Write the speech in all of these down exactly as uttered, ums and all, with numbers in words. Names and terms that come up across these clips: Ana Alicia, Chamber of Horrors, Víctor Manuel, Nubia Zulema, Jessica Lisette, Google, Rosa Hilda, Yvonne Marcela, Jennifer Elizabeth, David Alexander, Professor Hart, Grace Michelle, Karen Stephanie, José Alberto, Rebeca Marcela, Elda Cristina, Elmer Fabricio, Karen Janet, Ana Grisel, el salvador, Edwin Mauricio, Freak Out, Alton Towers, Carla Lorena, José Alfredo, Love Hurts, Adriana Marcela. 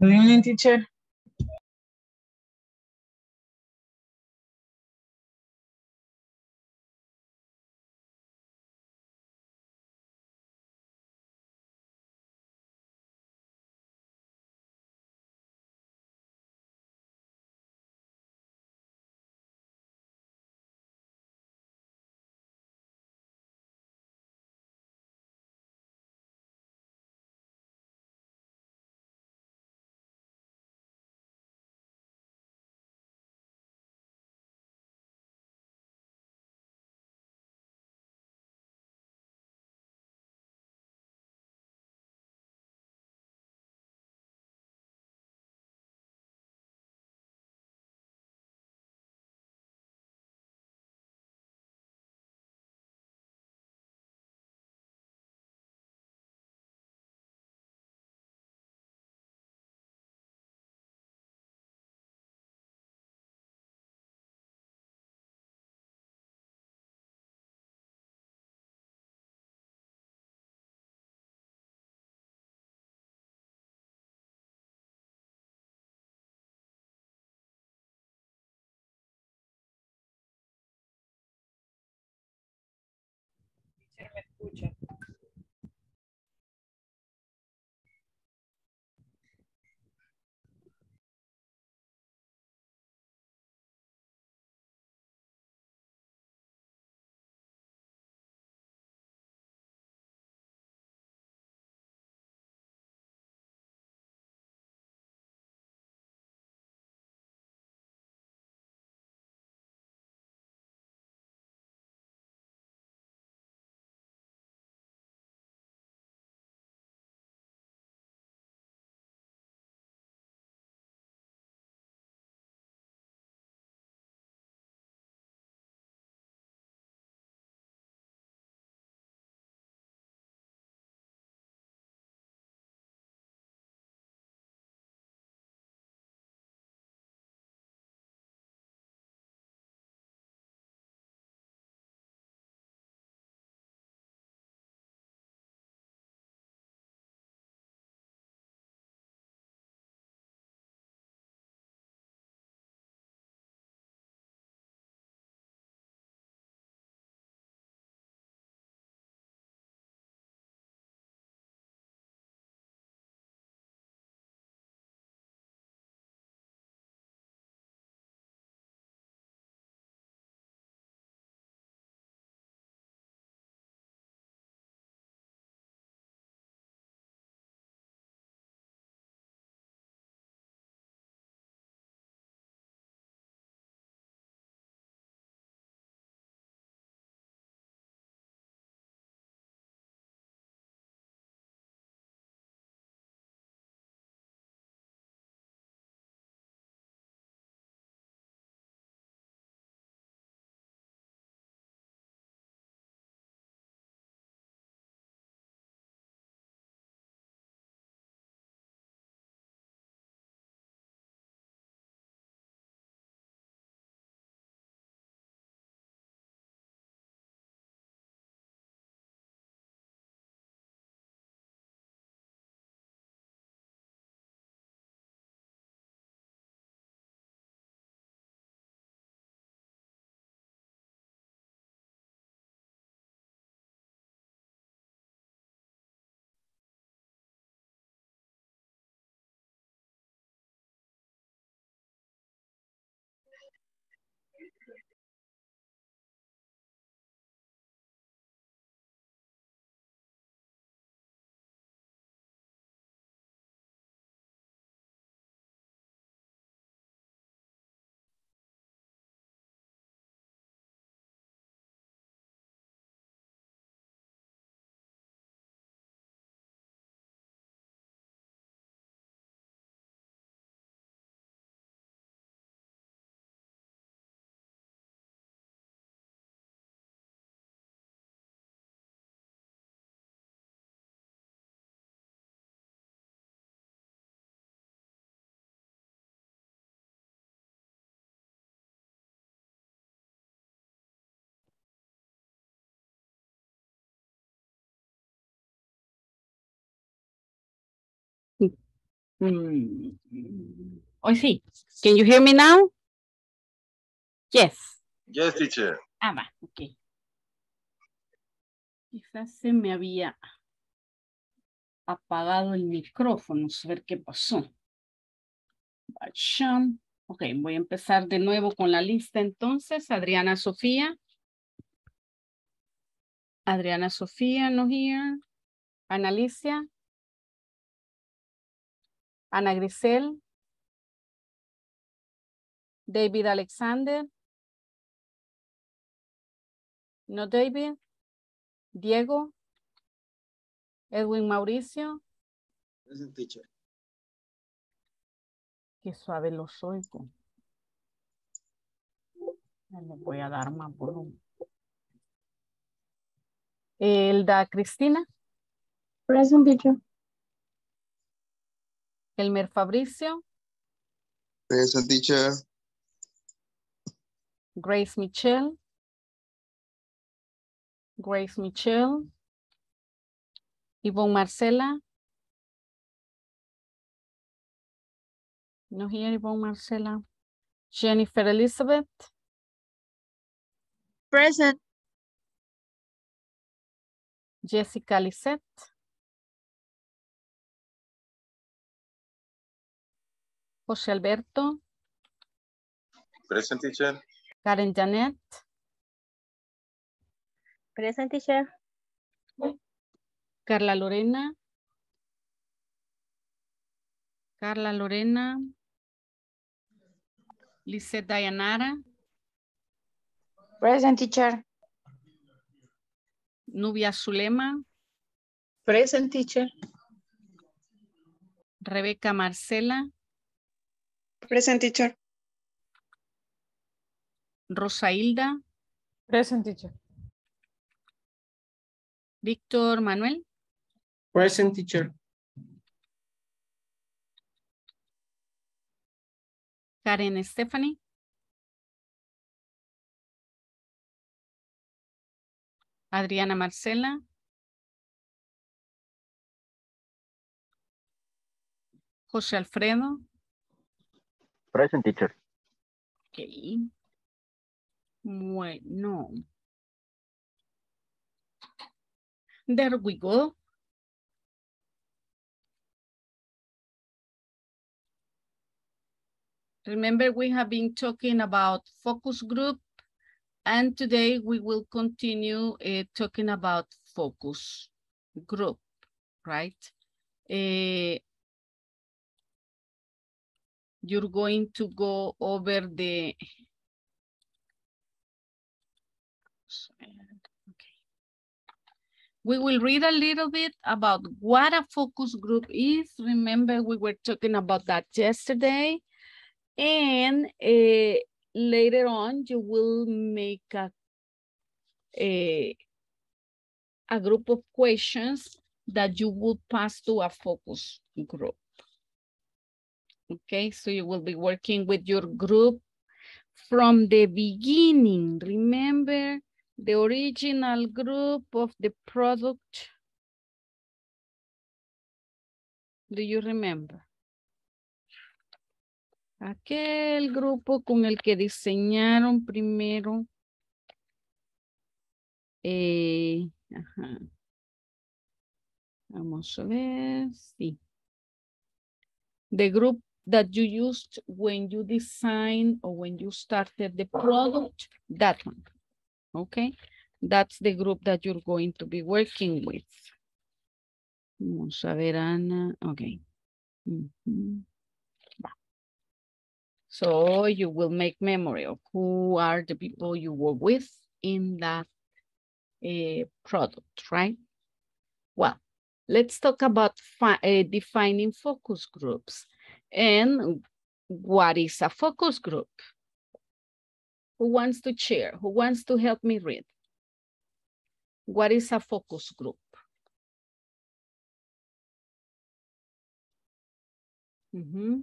Good evening, teacher. Me escucha. Mm. I see. Can you hear me now? Yes. Yes, teacher. Ah, va, ok. Quizás se me había apagado el micrófono, a ver qué pasó. Ok, voy a empezar de nuevo con la lista entonces. Adriana Sofía. Adriana Sofía, no here. Ana Alicia. Ana Grisel. David Alexander. No David. Diego. Edwin Mauricio. Present, teacher. Qué suave los oigo. Le voy a dar más volumen. Elda Cristina. Present, teacher. Elmer Fabricio. Present, teacher. Grace Michelle. Grace Michelle. Yvonne Marcela. No here, Yvonne Marcela. Jennifer Elizabeth. Present. Jessica Lisette. José Alberto. Present, teacher. Karen Janet. Present, teacher. Carla Lorena. Carla Lorena. Lisette Dayanara. Present, teacher. Nubia Zulema. Present, teacher. Rebeca Marcela. Present, teacher. Rosa Hilda. Present, teacher. Víctor Manuel. Present, teacher. Karen Stephanie. Adriana Marcela. José Alfredo. Present, teacher. Okay. Bueno. There we go. Remember, we have been talking about focus group, and today we will continue uh, talking about focus group, right? Uh, you're going to go over the... We will read a little bit about what a focus group is. Remember, we were talking about that yesterday. And uh, later on, you will make a, a, a group of questions that you will pass to a focus group. Okay, so you will be working with your group from the beginning. Remember, the original group of the product. Do you remember? Aquel grupo con el que diseñaron primero. Eh, ajá. Vamos a ver. Sí. The group that you used when you designed or when you started the product, that one. Okay, that's the group that you're going to be working with. Vamos a ver, Ana. Okay. Mm-hmm. So you will make memory of who are the people you work with in that uh, product, right? Well, let's talk about uh, defining focus groups and what is a focus group. Who wants to share? Who wants to help me read? What is a focus group? Mm-hmm.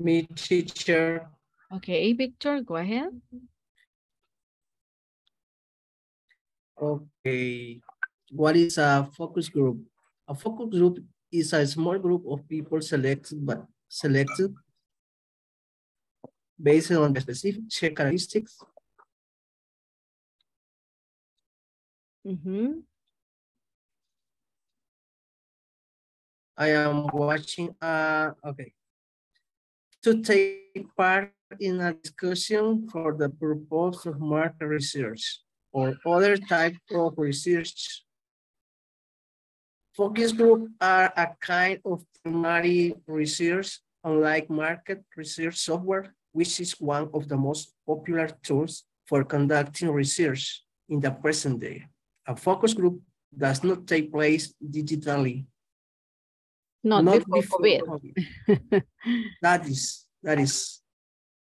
Me, teacher. Okay, Victor, go ahead. Okay. What is a focus group? A focus group is a small group of people select, but selected based on the specific characteristics. Mm-hmm. I am watching, uh, okay. To take part in a discussion for the purpose of market research or other type of research. Focus groups are a kind of primary research, unlike market research software, which is one of the most popular tools for conducting research in the present day. A focus group does not take place digitally. Not, not before, before COVID. COVID. That is, that is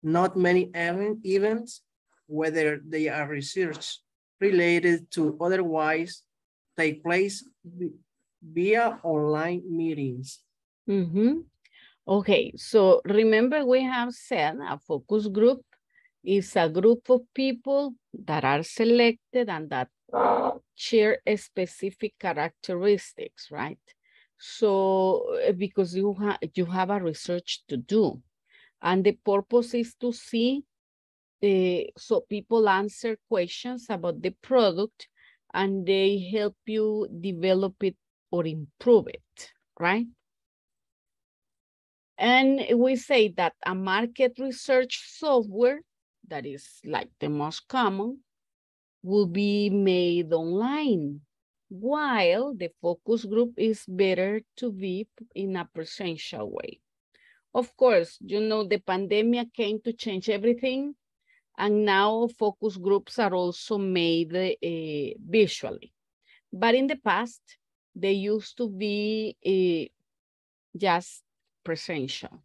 not many event, events, whether they are research related to otherwise, take place via online meetings. Mm-hmm. Okay, so remember we have said a focus group is a group of people that are selected and that share specific characteristics, right? So because you, ha you have a research to do and the purpose is to see, uh, so people answer questions about the product and they help you develop it or improve it, right? And we say that a market research software that is like the most common will be made online, while the focus group is better to be in a presential way. Of course, you know, the pandemic came to change everything, and now focus groups are also made uh, visually. But in the past, they used to be uh, just presential.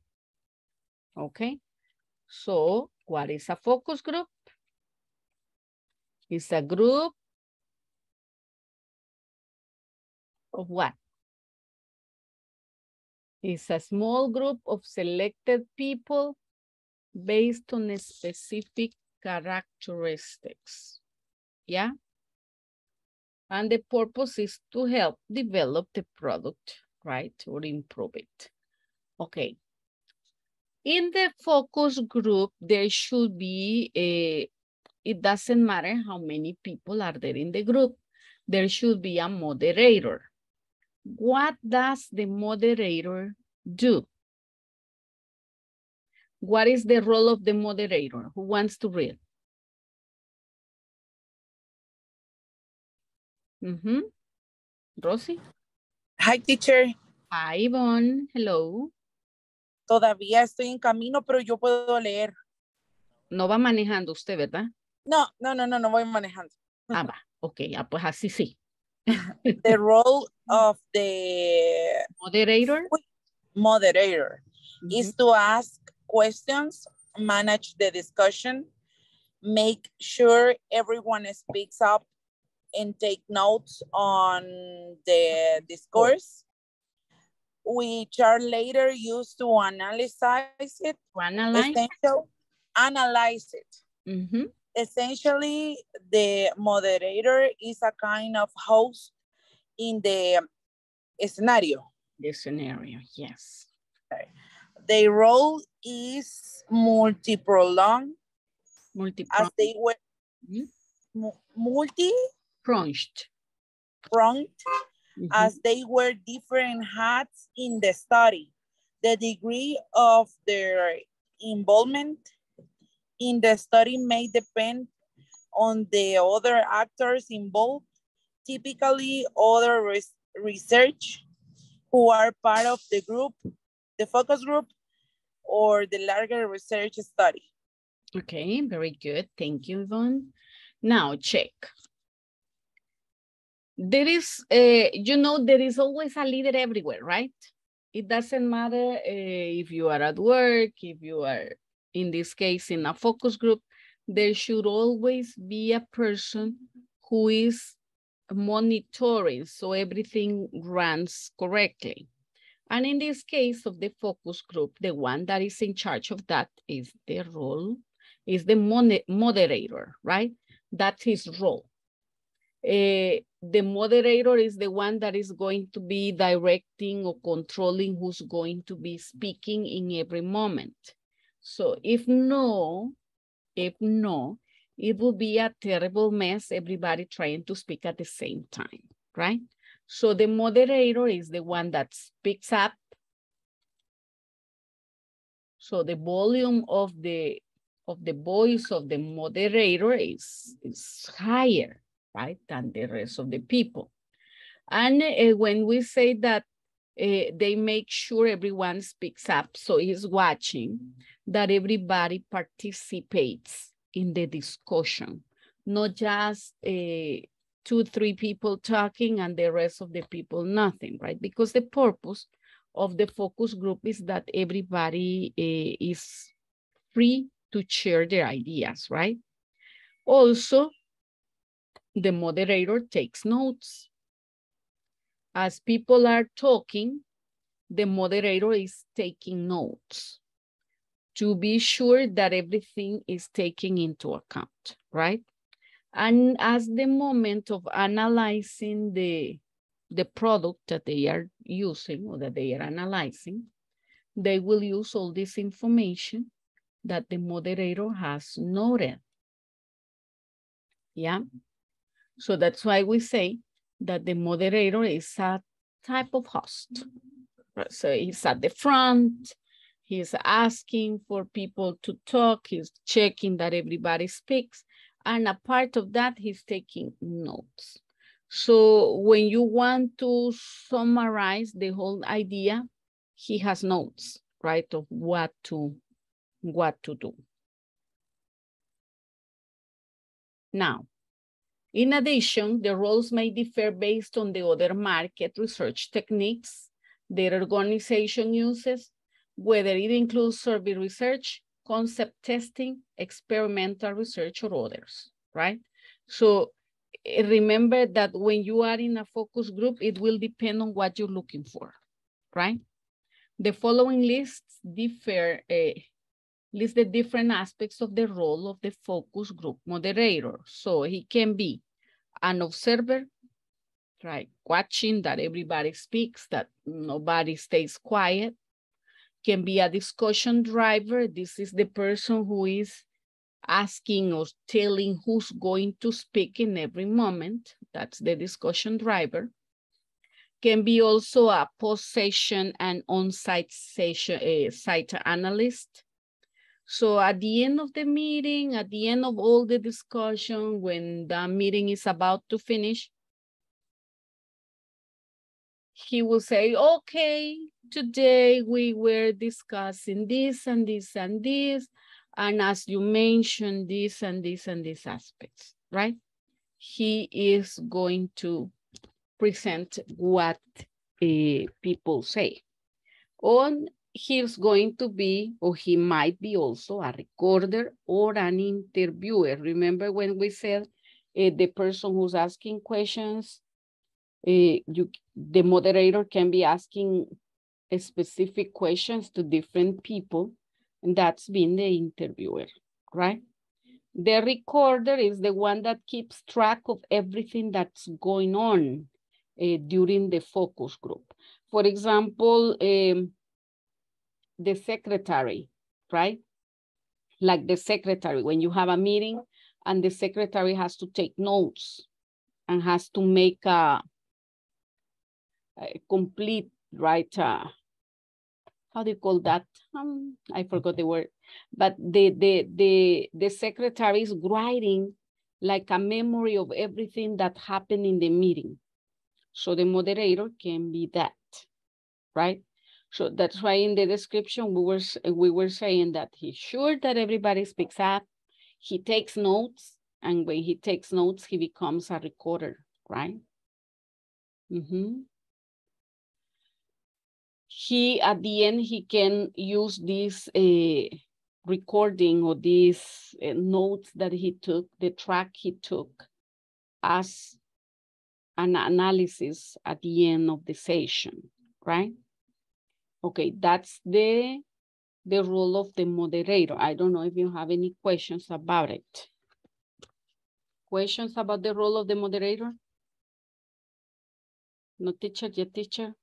Okay, so what is a focus group? It's a group of what? It's a small group of selected people based on specific characteristics. Yeah. And the purpose is to help develop the product, right? Or improve it. Okay. In the focus group, there should be a, it doesn't matter how many people are there in the group. There should be a moderator. What does the moderator do? What is the role of the moderator? Who wants to read? Mm-hmm. Rosy? Hi, teacher. Hi, Yvonne. Hello. Todavía estoy en camino, pero yo puedo leer. No va manejando usted, ¿verdad? No, no, no, no, no voy manejando. Ah, va. Ok, ya, pues así sí. The role of the moderator moderator mm-hmm. is to ask questions, manage the discussion, make sure everyone speaks up and take notes on the discourse, which are later used to analyze it. To analyze. Analyze it. Mm-hmm. Essentially, the moderator is a kind of host in the scenario. The scenario, yes. Okay. The role is multi-prolonged. Multi-pronged. As they were mm-hmm. multi-pronged. Pronged, mm-hmm. as they wear different hats in the study. The degree of their involvement in the study may depend on the other actors involved, typically other res research who are part of the group, the focus group, or the larger research study. Okay, very good. Thank you, Yvonne. Now check. There is, uh, you know, there is always a leader everywhere, right? It doesn't matter uh, if you are at work, if you are in this case, in a focus group, there should always be a person who is monitoring so everything runs correctly. And in this case of the focus group, the one that is in charge of that is the role, is the moderator, right? That's his role. Uh, the moderator is the one that is going to be directing or controlling who's going to be speaking in every moment. So if no, if no, it would be a terrible mess, everybody trying to speak at the same time, right? So the moderator is the one that speaks up. So the volume of the, of the voice of the moderator is, is higher, right, than the rest of the people. And uh, when we say that uh, they make sure everyone speaks up, so he's watching that everybody participates in the discussion, not just uh, two, three people talking and the rest of the people nothing, right? Because the purpose of the focus group is that everybody uh, is free to share their ideas, right? Also, the moderator takes notes. As people are talking, the moderator is taking notes to be sure that everything is taken into account, right? And as the moment of analyzing the, the product that they are using or that they are analyzing, they will use all this information that the moderator has noted. Yeah. So that's why we say that the moderator is a type of host. So he's at the front, he's asking for people to talk, he's checking that everybody speaks, and a part of that, he's taking notes. So when you want to summarize the whole idea, he has notes, right, of what to, what to do. Now, in addition, the roles may differ based on the other market research techniques their organization uses, whether it includes survey research, concept testing, experimental research, or others, right? So remember that when you are in a focus group, it will depend on what you're looking for, right? The following lists differ, uh, list the different aspects of the role of the focus group moderator. So he can be an observer, right? Watching that everybody speaks, that nobody stays quiet. Can be a discussion driver. This is the person who is asking or telling who's going to speak in every moment. That's the discussion driver. Can be also a post-session and on-site session, uh, site analyst. So at the end of the meeting, at the end of all the discussion, when the meeting is about to finish, he will say, okay, today we were discussing this and this and this, and as you mentioned, this and this and these aspects, right? He is going to present what uh, people say. On he's going to be, or he might be also a recorder or an interviewer. Remember when we said uh, the person who's asking questions, uh, you, the moderator can be asking specific questions to different people, and that's been the interviewer, right? The recorder is the one that keeps track of everything that's going on uh, during the focus group. For example, um, the secretary, right? Like the secretary, when you have a meeting and the secretary has to take notes and has to make a, a complete, right? Uh, how do you call that? Um, I forgot the word. But the, the, the, the secretary is writing like a memory of everything that happened in the meeting. So the moderator can be that, right? So that's why in the description, we were, we were saying that he's sure that everybody speaks up, he takes notes, and when he takes notes, he becomes a recorder, right? Mm-hmm. He, at the end, he can use this uh, recording or these uh, notes that he took, the track he took, as an analysis at the end of the session, right? Okay, that's the, the role of the moderator. I don't know if you have any questions about it. Questions about the role of the moderator? No teacher, yeah teacher.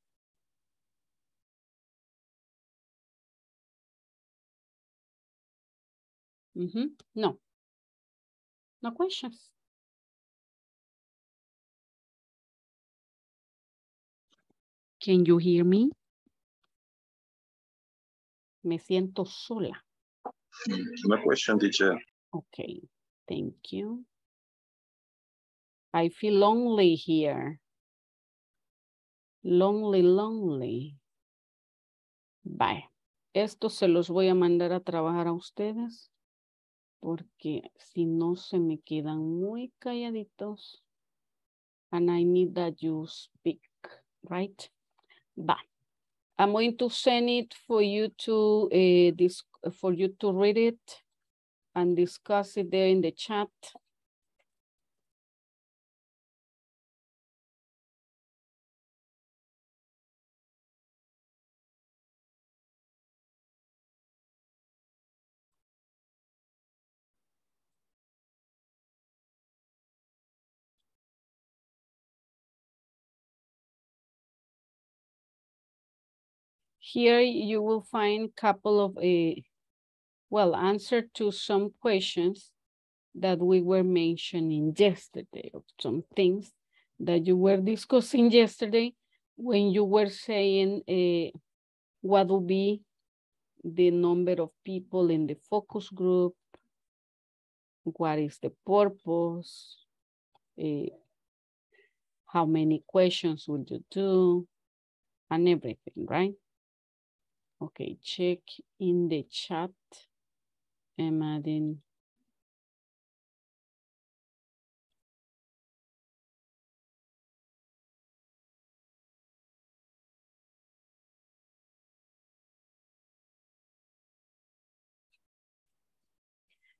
Mm-hmm. No. No questions. Can you hear me? Me siento sola. No question, teacher. Okay, thank you. I feel lonely here. Lonely, lonely. Bye. Esto se los voy a mandar a trabajar a ustedes, porque si no se me quedan muy calladitos. And I need that you speak, right? Bye. I'm going to send it for you to uh, this for you to read it and discuss it there in the chat. Here you will find a couple of, uh, well, answer to some questions that we were mentioning yesterday, or some things that you were discussing yesterday when you were saying uh, what will be the number of people in the focus group, what is the purpose, uh, how many questions would you do, and everything, right? Okay, check in the chat. I'm adding.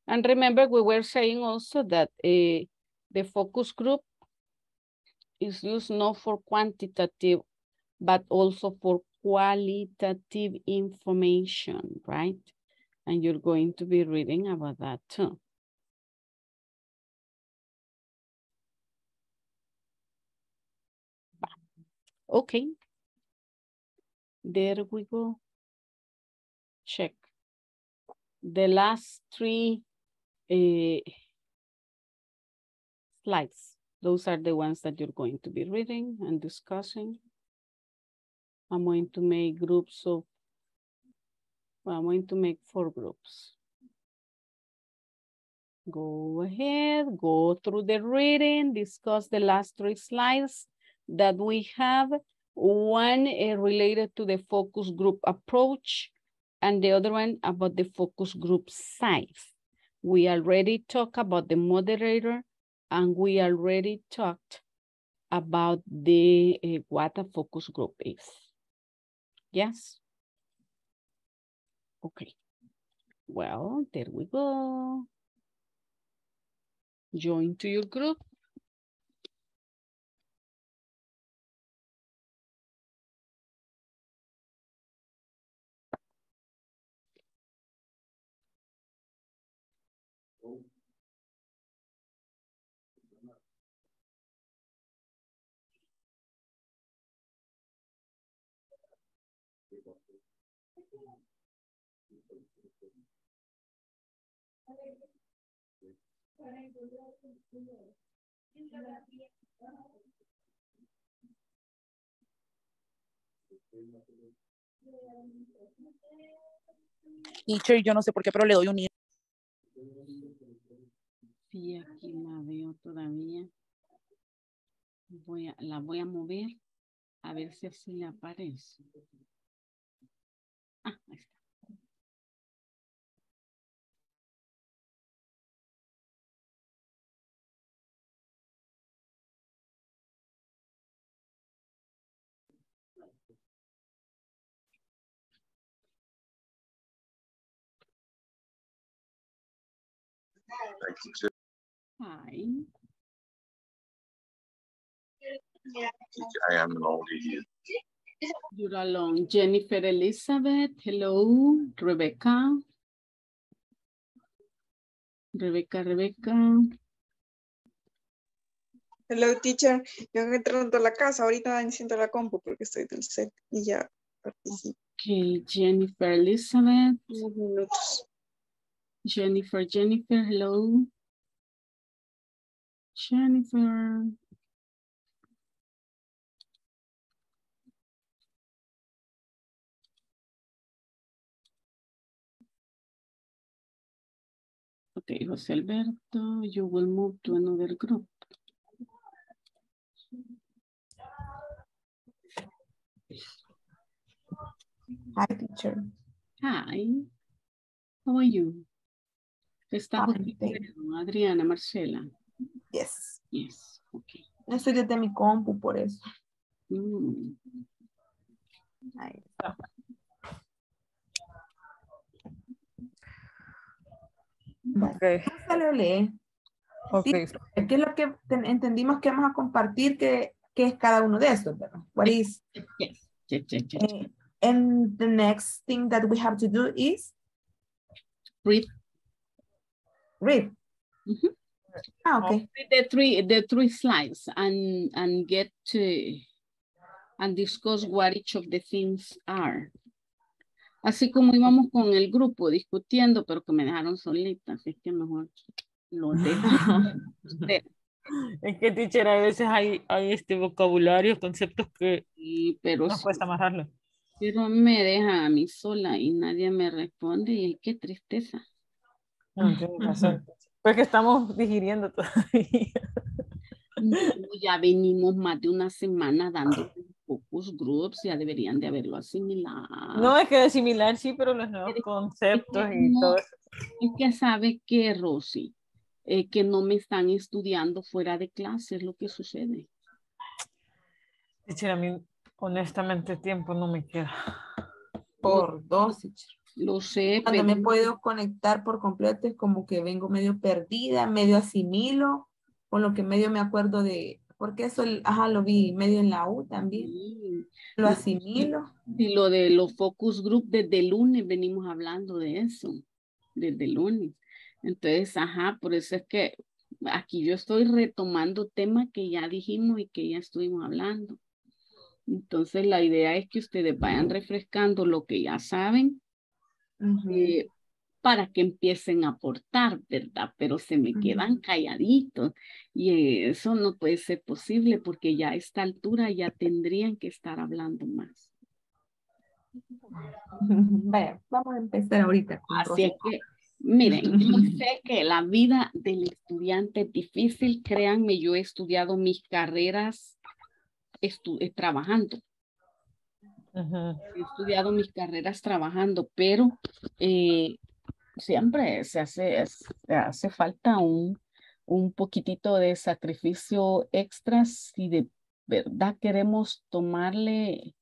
And remember, we were saying also that uh, the focus group is used not for quantitative, but also for qualitative information, right? And you're going to be reading about that too. Okay. There we go. Check. The last three uh, slides, those are the ones that you're going to be reading and discussing. I'm going to make groups of, well, I'm going to make four groups. Go ahead, go through the reading, discuss the last three slides that we have. One uh, related to the focus group approach and the other one about the focus group size. We already talked about the moderator and we already talked about the uh, what a focus group is. Yes. Okay. Well, there we go. Join to your group. Teacher, yo no sé por qué, pero le doy un... Sí, aquí la veo todavía. Voy a, la voy a mover a ver si así le aparece. Ah, ahí está. Hi. I am lonely here. You're alone. Jennifer Elizabeth, hello. Rebecca. Rebecca, Rebecca. Hello, teacher. Yo entrando a la casa, ahorita enciendo la compu porque estoy del set y ya participo. Okay, Jennifer Elizabeth. Unos minutos. Jennifer, Jennifer, hello. Jennifer. Okay, José Alberto, you will move to another group. Hi, teacher. Hi. How are you? Fine, Adriana, Marcela. Yes. Yes. Okay. No estoy desde mi compu por eso. Mm. Ahí está. Okay. Okay. Sí, ¿qué es lo que entendimos que vamos a compartir? ¿Qué, qué es cada uno de estos? What is? Yes. Yes. Yes. Yes. Uh, and the next thing that we have to do is read. Read. Mm-hmm. Ah, okay. Read the three the three slides and and get to and discuss what each of the things are. Así como íbamos con el grupo discutiendo, pero que me dejaron solita, así que mejor lo dejo. Es que, teacher, a veces hay, hay este vocabulario, conceptos que sí, pero nos sí, cuesta amarrarlo. Pero me deja a mí sola y nadie me responde y qué tristeza. No, tienes razón. Porque estamos digiriendo todavía. No, ya venimos más de una semana dando focus groups, ya deberían de haberlo asimilado. No, es que asimilar sí, pero los nuevos pero conceptos es que y no, todo. Es que sabe que, Rosy, eh, que no me están estudiando fuera de clase, es lo que sucede. Teacher, a mí honestamente tiempo no me queda. Por dos, teacher. Lo sé. Cuando pero... me puedo conectar por completo es como que vengo medio perdida, medio asimilo, con lo que medio me acuerdo de... Porque eso, ajá, lo vi medio en la U también. Sí. Lo asimilo. Y lo de los focus group, desde el lunes venimos hablando de eso. Desde el lunes. Entonces, ajá, por eso es que aquí yo estoy retomando temas que ya dijimos y que ya estuvimos hablando. Entonces, la idea es que ustedes vayan refrescando lo que ya saben. Uh-huh. eh, para que empiecen a aportar, ¿verdad? Pero se me uh-huh. quedan calladitos y eso no puede ser posible porque ya a esta altura ya tendrían que estar hablando más. Vaya, vamos a empezar ahorita. Así es que, miren, yo sé que la vida del estudiante es difícil, créanme, yo he estudiado mis carreras estu- trabajando. Uh-huh. He estudiado mis carreras trabajando, pero... Eh, siempre se hace, se hace falta un, un poquitito de sacrificio extra si de verdad queremos tomarle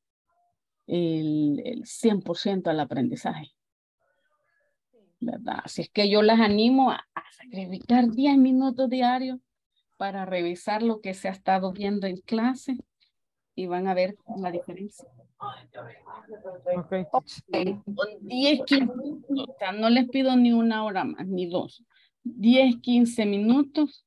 el, el cien por ciento al aprendizaje. ¿Verdad? Así es que yo las animo a, a sacrificar diez minutos diarios para revisar lo que se ha estado viendo en clase y van a ver la diferencia. Okay. Okay. diez, quince minutos, o sea, no les pido ni una hora más, ni dos. diez, quince minutos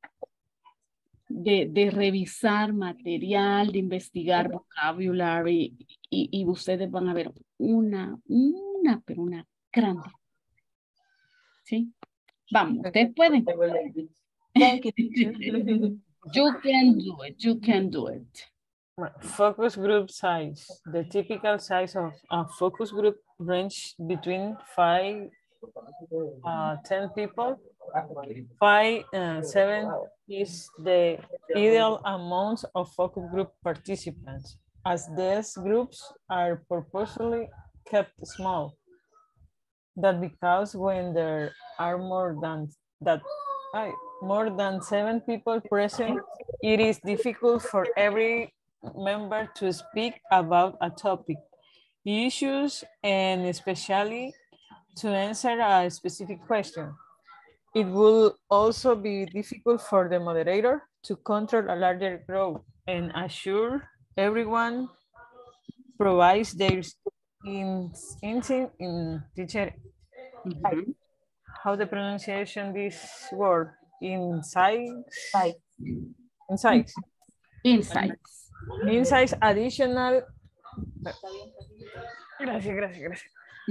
de, de revisar material, de investigar vocabulario y, y ustedes van a ver una, una, pero una grande. ¿Sí? Vamos, ustedes pueden. You can do it, you can do it. Focus group size. The typical size of a focus group range between five, uh, ten people. Five, uh, seven is the ideal amount of focus group participants, as these groups are purposely kept small. That because when there are more than that, uh, more than seven people present, it is difficult for every member to speak about a topic, issues, and especially to answer a specific question. It will also be difficult for the moderator to control a larger group and assure everyone provides their insight in, in, in teacher. Mm-hmm. How the pronunciation this word? Insight. Insights. Insights. Insights additional. Gracias, gracias, gracias.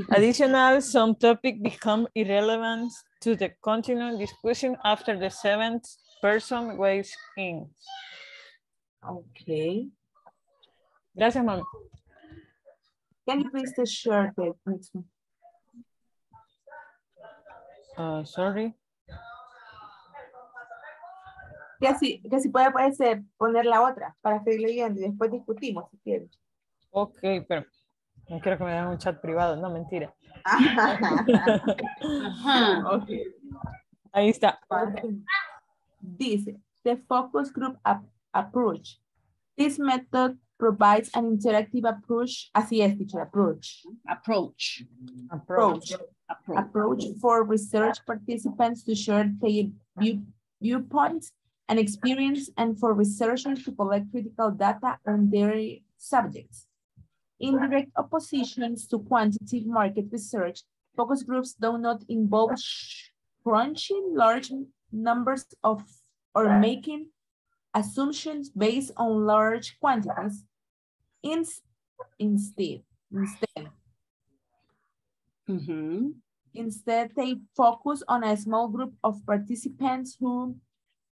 Additional, some topic become irrelevant to the continued discussion after the seventh person weighs in. Okay. Gracias, ma'am. Can you please share that next one? Uh, sorry. Que si, que si puede, puede ser poner la otra para seguir leyendo y después discutimos si quieres. Ok, pero no quiero que me den un chat privado, no, mentira. Ajá, okay. Ahí está. Okay. Dice, the focus group ap approach. This method provides an interactive approach. Así es, teacher, approach. Approach. Approach. Approach. Approach for research participants to share their view viewpoints and experience, and for researchers to collect critical data on their subjects. In direct opposition to quantitative market research, focus groups do not involve crunching large numbers of or making assumptions based on large quantities. In, instead, instead, mm-hmm. instead, they focus on a small group of participants who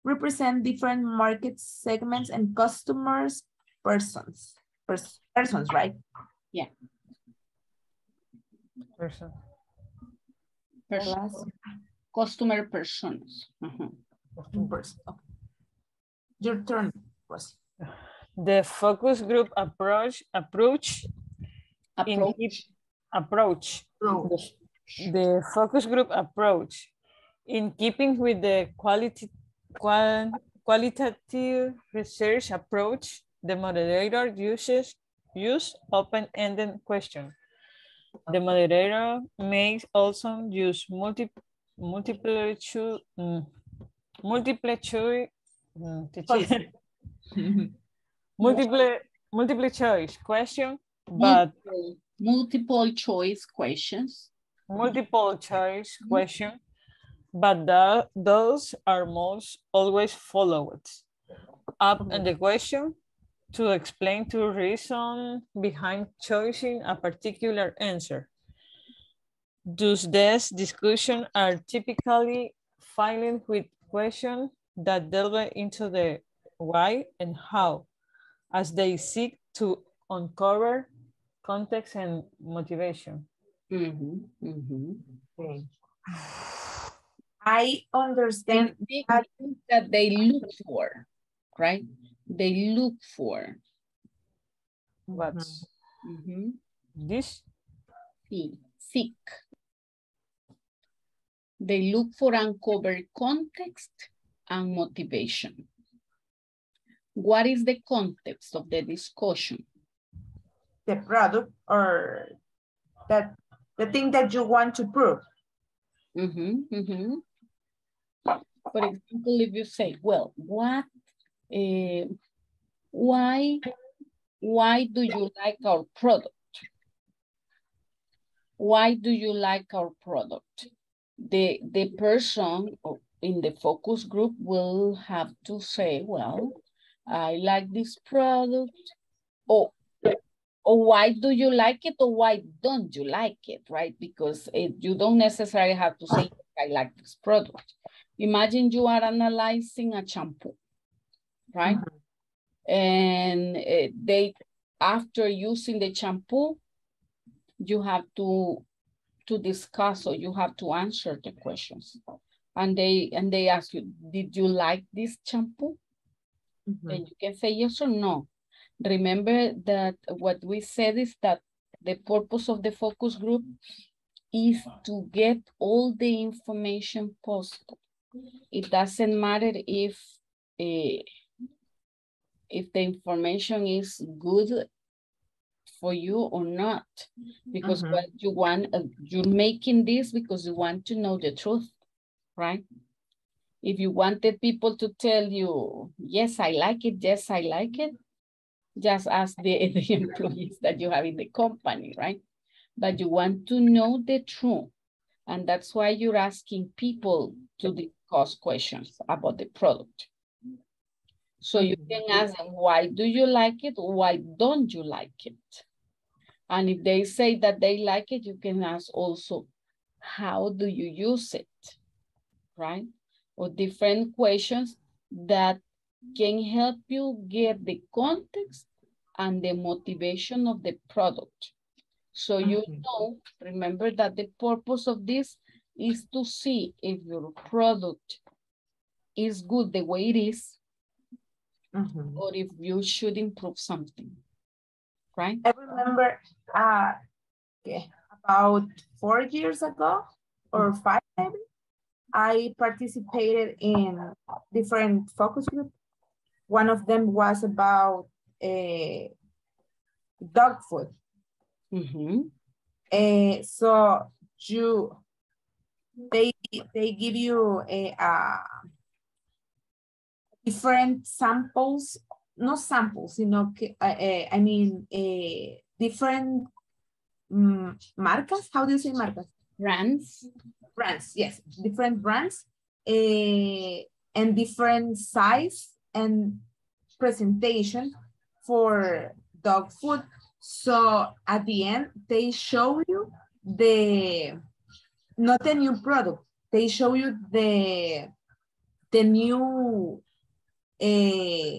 represent different market segments and customers, persons, pers persons, right? Yeah. Person. Person. Customer persons. Uh-huh. Customer person. Okay. Your turn. The focus group approach approach approach in, approach. approach. The focus group approach, in keeping with the quality. Qual qualitative research approach, the moderator uses use open-ended question. The moderator may also use multi multiple cho multiple choice multiple multiple choice question, but multiple choice questions. Multiple choice question. But the, those are most always followed up in the question to explain the reason behind choosing a particular answer. Thus, these discussions are typically filled with questions that delve into the why and how, as they seek to uncover context and motivation. Mm-hmm. Mm-hmm. Okay. I understand that, that they look for, right? They look for. What? Mm-hmm. This? Seek. They look for uncovered context and motivation. What is the context of the discussion? The product or that the thing that you want to prove. Mm-hmm, mm-hmm. For example, if you say, well, what, uh, why, why do you like our product? Why do you like our product? The, the person in the focus group will have to say, well, I like this product, or, or why do you like it, or why don't you like it, right? Because it, you don't necessarily have to say, I like this product. Imagine you are analyzing a shampoo, right? Mm-hmm. And uh, they, after using the shampoo, you have to to discuss, or you have to answer the questions. And they and they ask you, did you like this shampoo? Mm-hmm. And you can say yes or no. Remember that what we said is that the purpose of the focus group is to get all the information possible. It doesn't matter if uh, if the information is good for you or not, because mm-hmm. what you want, uh, you're making this because you want to know the truth, right? If you wanted people to tell you, yes, I like it, yes, I like it, just ask the, the employees that you have in the company, right? But you want to know the truth. And that's why you're asking people to discuss questions about the product. So you can ask them, why do you like it? Why don't you like it? And if they say that they like it, you can ask also, how do you use it, right? Or different questions that can help you get the context and the motivation of the product. So you know, remember that the purpose of this is to see if your product is good the way it is, mm-hmm. or if you should improve something, right? I remember uh, about four years ago or five maybe, I participated in different focus groups. One of them was about uh, dog food. Mm-hmm. Uh, so you, they they give you a, a different samples, not samples, you know. I, I mean, a different um, marcas. How do you say marcas? Brands. Brands, yes, different brands, uh, and different size and presentation for dog food. So at the end, they show you the, not the new product, they show you the, the new, uh,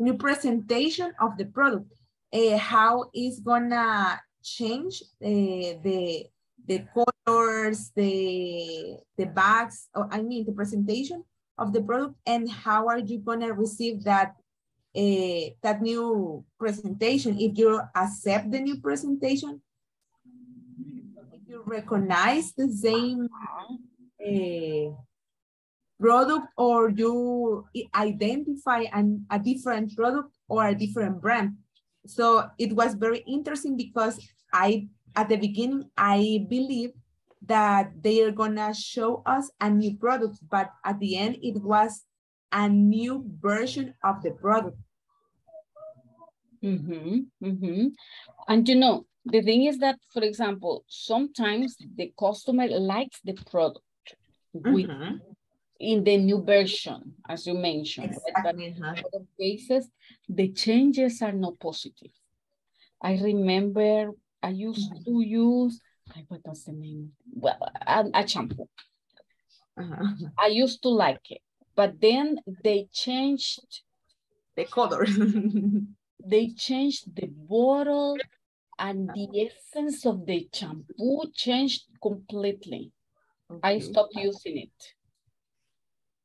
new presentation of the product, uh, how it's gonna change uh, the, the colors, the, the bags, or I mean the presentation of the product, and how are you gonna receive that Uh, that new presentation. If you accept the new presentation, if you recognize the same uh, product, or you identify an, a different product or a different brand. So it was very interesting because I, at the beginning, I believed that they are gonna show us a new product, but at the end it was a new version of the product. Mm-hmm, mm-hmm. And you know, the thing is that, for example, sometimes the customer likes the product mm-hmm. with, in the new version, as you mentioned. Exactly. But in other cases, the changes are not positive. I remember I used mm-hmm. to use, what was the name? Well, a, a shampoo. Uh-huh. I used to like it. But then they changed the color. They changed the bottle, and the essence of the shampoo changed completely. Okay. I stopped using it.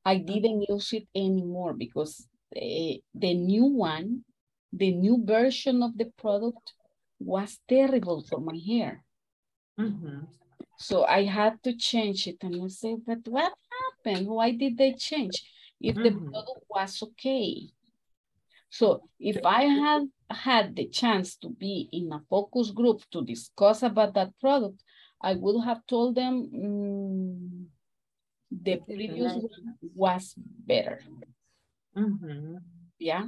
I didn't use it anymore because the, the new one, the new version of the product was terrible for my hair. Mm-hmm. So I had to change it. And I said, but what? Why did they change if the mm-hmm. product was okay? So if I had had the chance to be in a focus group to discuss about that product, I would have told them mm, the previous one was better. Mm-hmm. Yeah,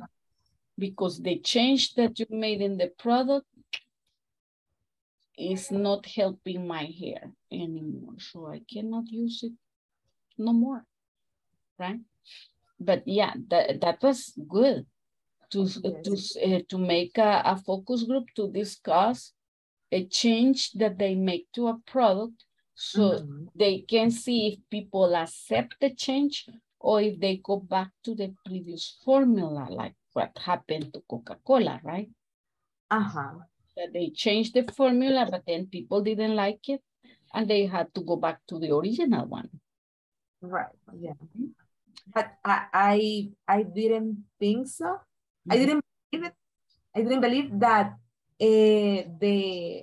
because the change that you made in the product is not helping my hair anymore, so I cannot use it. No more, right? But yeah, that, that was good to yes. to, uh, to make a, a focus group to discuss a change that they make to a product, so mm-hmm. they can see if people accept the change or if they go back to the previous formula, like what happened to Coca-Cola, right? Uh-huh. That they changed the formula, but then people didn't like it and they had to go back to the original one. Right, yeah. But I, I I didn't think so. I didn't believe it. I didn't believe that uh, the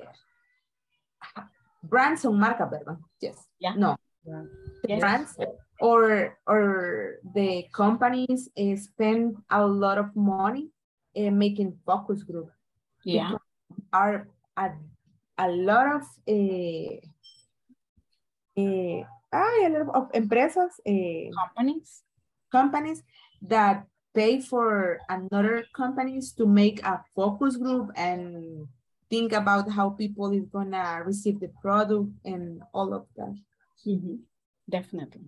brands on marca, perdón. Yes. Yeah. No. Yeah. The yes. brands or or the companies uh, spend a lot of money uh, making focus group. Yeah. Are a, a lot of uh, uh, a lot of empresas, uh, companies, companies that pay for another companies to make a focus group and think about how people is gonna receive the product and all of that. Mm-hmm. Definitely,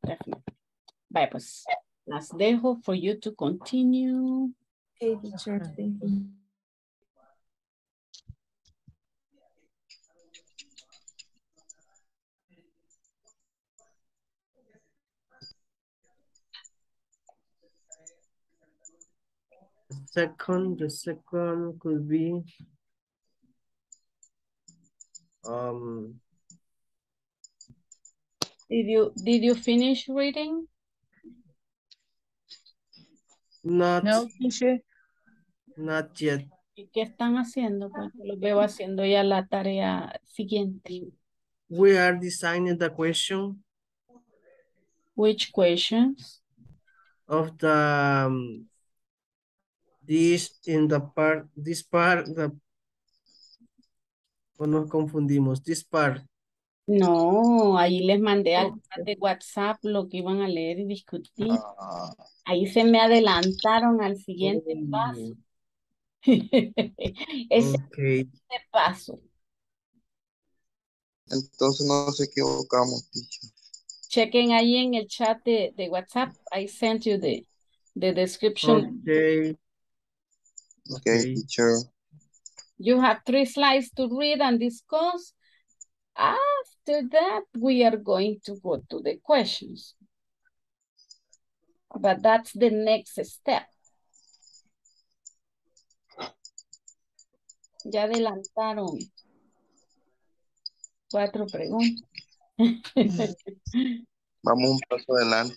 definitely. Vaya, pues, las dejo for you to continue. Hey, teacher, thank you. Second, the second could be um did you did you finish reading? Not no, teacher. Not yet. ¿Y qué están haciendo? Pues los veo haciendo ya la tarea siguiente. We are designing the question. Which questions? Of the um, This in the part, this part, the, o nos confundimos, this part. No, ahí les mandé al chat de WhatsApp lo que iban a leer y discutir. Ah. Ahí se me adelantaron al siguiente oh. paso. Ese okay. Este paso. Entonces no nos equivocamos, teacher. Chequen ahí en el chat de, de WhatsApp. I sent you the, the description. Okay. Okay, teacher. You have three slides to read and discuss. After that, we are going to go to the questions. But that's the next step. Ya adelantaron cuatro preguntas. Vamos un paso adelante.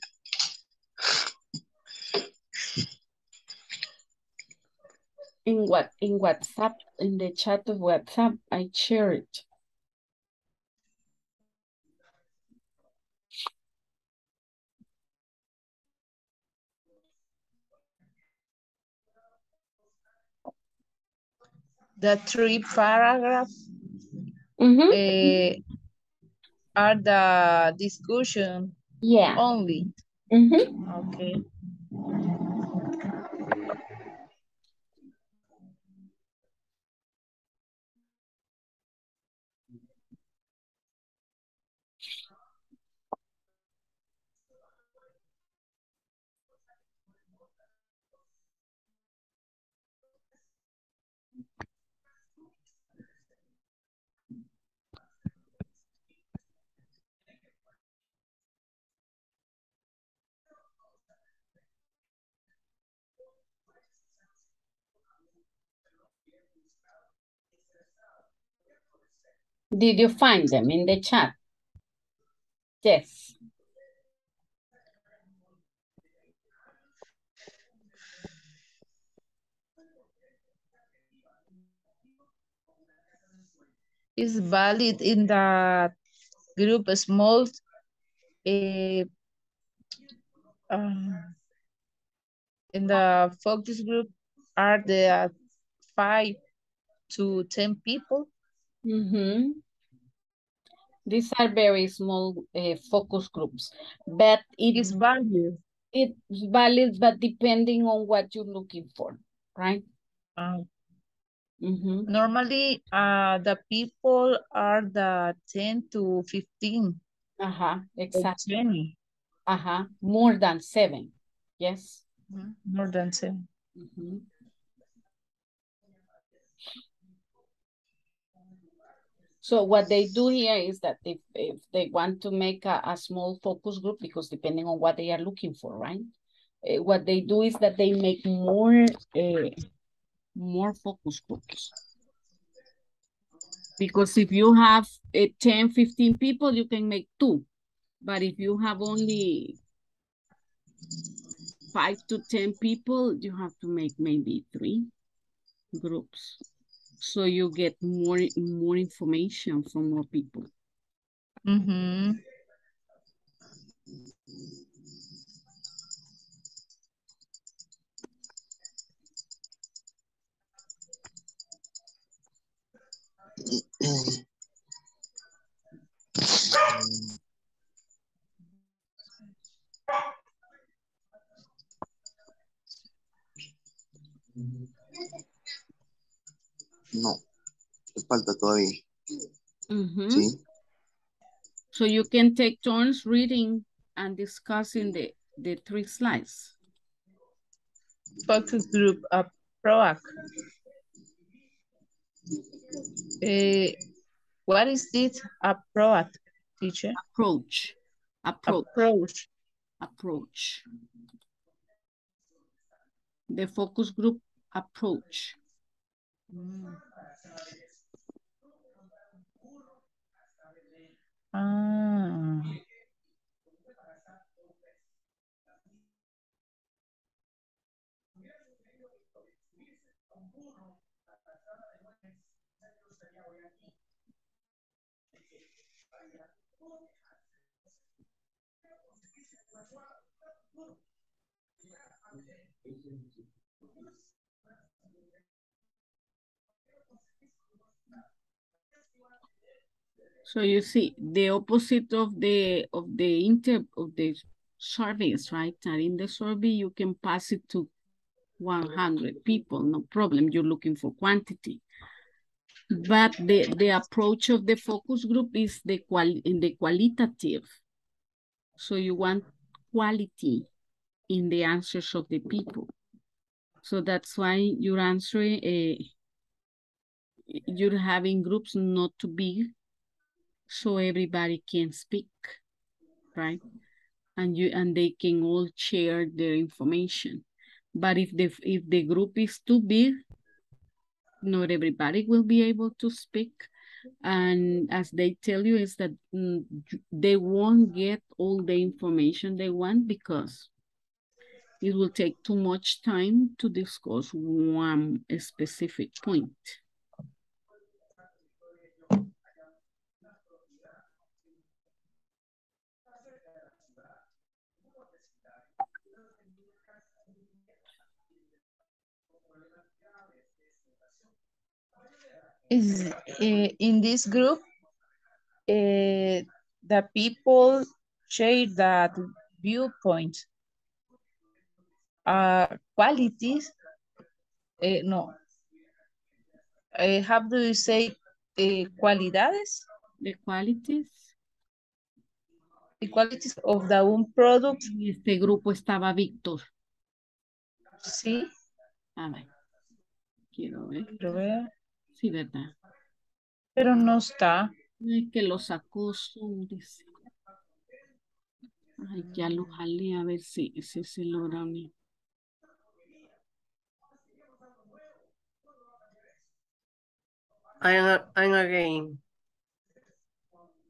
In what in WhatsApp, in the chat of WhatsApp, I share it. The three paragraphs mm-hmm. uh, are the discussion yeah. only. Mm-hmm. Okay. Did you find them in the chat? Yes. Is valid in the group small uh, uh, in the focus group are there five to ten people. Mm-hmm. These are very small uh, focus groups, but it is valid. It's valid, but depending on what you're looking for, right? Um, mm-hmm. Normally, uh, the people are the ten to fifteen. Uh-huh, exactly. Uh-huh, more than seven, yes. Mm-hmm. More than seven. Mm-hmm. So what they do here is that if, if they want to make a, a small focus group, because depending on what they are looking for, right? Uh, what they do is that they make more, uh, more focus groups. Because if you have uh, ten, fifteen people, you can make two. But if you have only five to ten people, you have to make maybe three groups. So you get more more information from more people. Mm-hmm. No, falta todavía. Mm-hmm. Sí. So you can take turns reading and discussing the, the three slides. Focus group of PROAC. Uh, what is this approach, teacher? Approach. Approach. Approach. Approach. The focus group approach. Mm. Ah. So you see the opposite of the of the inter of the surveys, right? And in the survey you can pass it to one hundred people, no problem. You're looking for quantity. But the, the approach of the focus group is the qual in the qualitative. So you want quality in the answers of the people. So that's why you're answering, a, you're having groups not too big so everybody can speak, right? And you and they can all share their information. But if the, if the group is too big, not everybody will be able to speak. And as they tell you is that mm, they won't get all the information they want because it will take too much time to discuss one specific point. Is uh, in this group, uh, the people share that viewpoint, uh, qualities, uh, no, uh, how do you say uh, cualidades? The qualities. The qualities of the un product. Este grupo estaba Víctor. Sí. A ver, quiero ver. Quiero ver. Sí, verdad. Pero no está. Es que lo sacó su... Ay, ya lo jalé a ver si, si se logra unir. I'm, I'm again.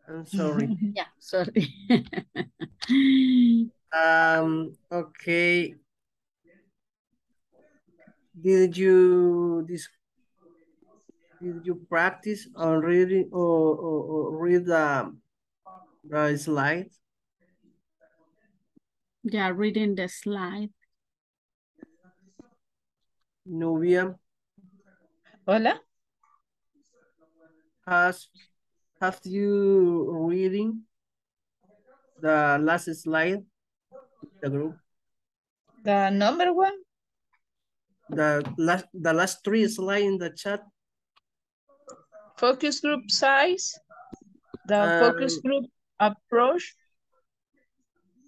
I'm sorry. Yeah, sorry. um, okay. Did you... This Did you practice on reading or, or, or read the, the slide? Yeah, reading the slide. Nubia. Hola. Has, have you reading the last slide? The group. The number one? The last, the last three slides in the chat. Focus group size, the um, focus group approach.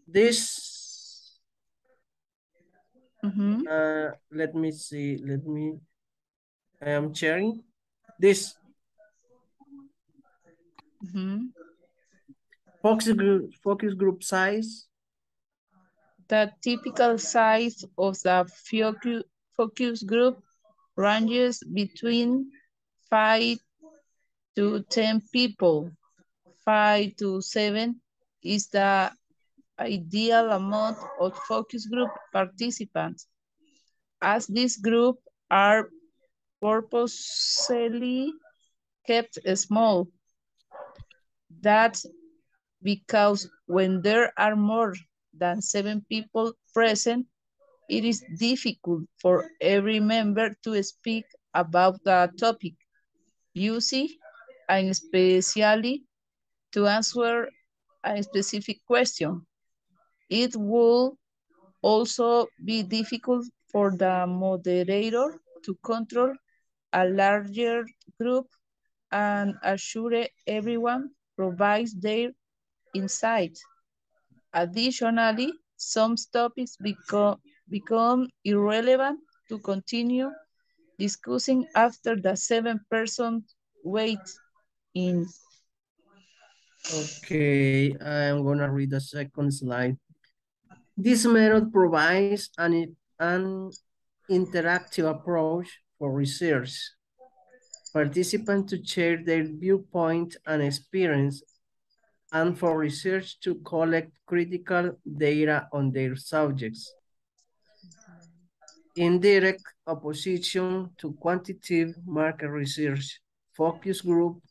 This, mm-hmm. uh, let me see, let me, I am sharing this. Mm-hmm. Focus group, focus group size. The typical size of the focus, focus group ranges between five to ten people. Five to seven is the ideal amount of focus group participants, as this group are purposely kept small. That's because when there are more than seven people present, it is difficult for every member to speak about the topic. You see, and especially to answer a specific question. It will also be difficult for the moderator to control a larger group and assure everyone provides their insight. Additionally, some topics become, become irrelevant to continue discussing after the seven-person wait-in. Okay, I'm gonna read the second slide. This method provides an, an interactive approach for research. Participants to share their viewpoint and experience, and for research to collect critical data on their subjects. In direct opposition to quantitative market research, focus group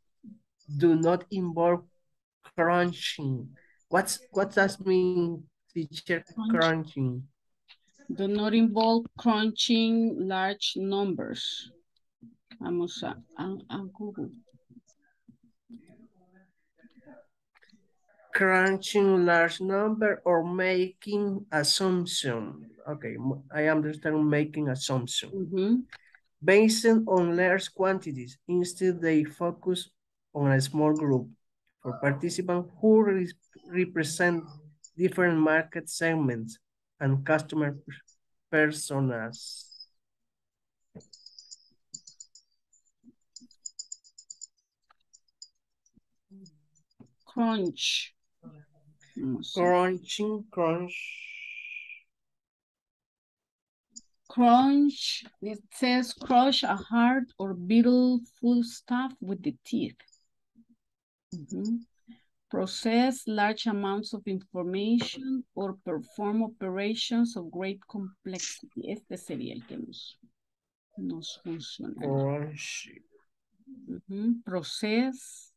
do not involve crunching. What's, what does mean, teacher, crunching? Do not involve crunching large numbers. Vamos a, a, a Google. Crunching large number or making assumption. Okay, I understand making assumption. Mm-hmm. Based on large quantities, instead they focus on a small group. For participants who re represent different market segments and customer personas. Crunch. Crunching, crunch. Crunch, it says crush a hard or brittle food stuff with the teeth. Mm-hmm. Process large amounts of information or perform operations of great complexity. Este sería el que nos, nos funciona. Crunch. Mm-hmm. Process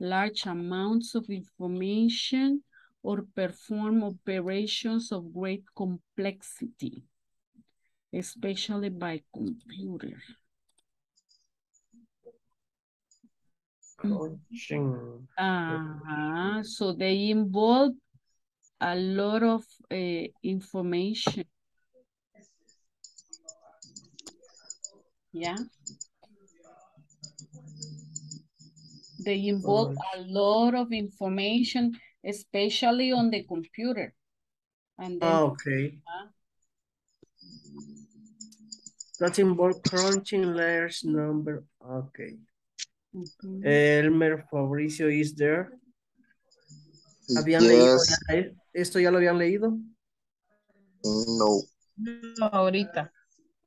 large amounts of information or perform operations of great complexity, especially by computer. Uh-huh. So they involve a lot of uh, information. Yeah. They involve a lot of information, especially on the computer. And then, oh, okay. Uh, that involves crunching layers number. Okay. Mm-hmm. Elmer Fabricio is there. ¿Habían yes. leído? Ya, ¿esto ya lo habían leído? No. No, ahorita.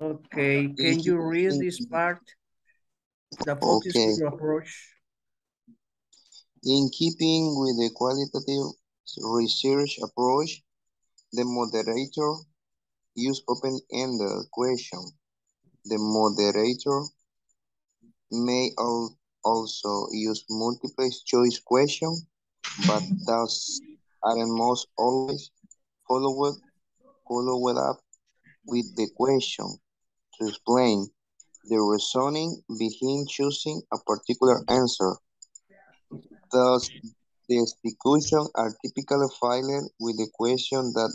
Okay. Can you read this part? The focus okay. to approach. In keeping with the qualitative research approach, the moderator used open-ended questions. The moderator may also use multiple choice questions, but those are most always followed, followed up with the question to explain the reasoning behind choosing a particular answer. Thus, the discussions are typically filed with the question that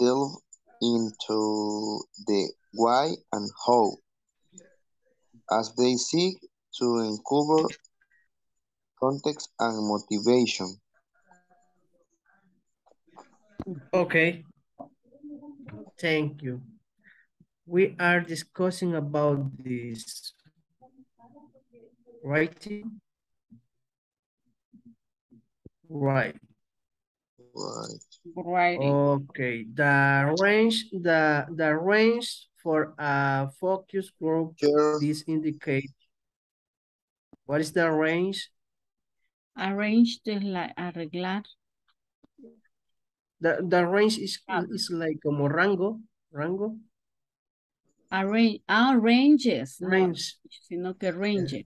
delve into the why and how, as they seek to uncover context and motivation. Okay. Thank you. We are discussing about this writing. Right. Right. Right. Okay. The range, the the range for a focus group. Sure. This indicates what is the range? Arrange the like arreglar. The the range is ah. is like como rango, rango. Arrange ah ranges. Range. No, sino que ranges. Yeah.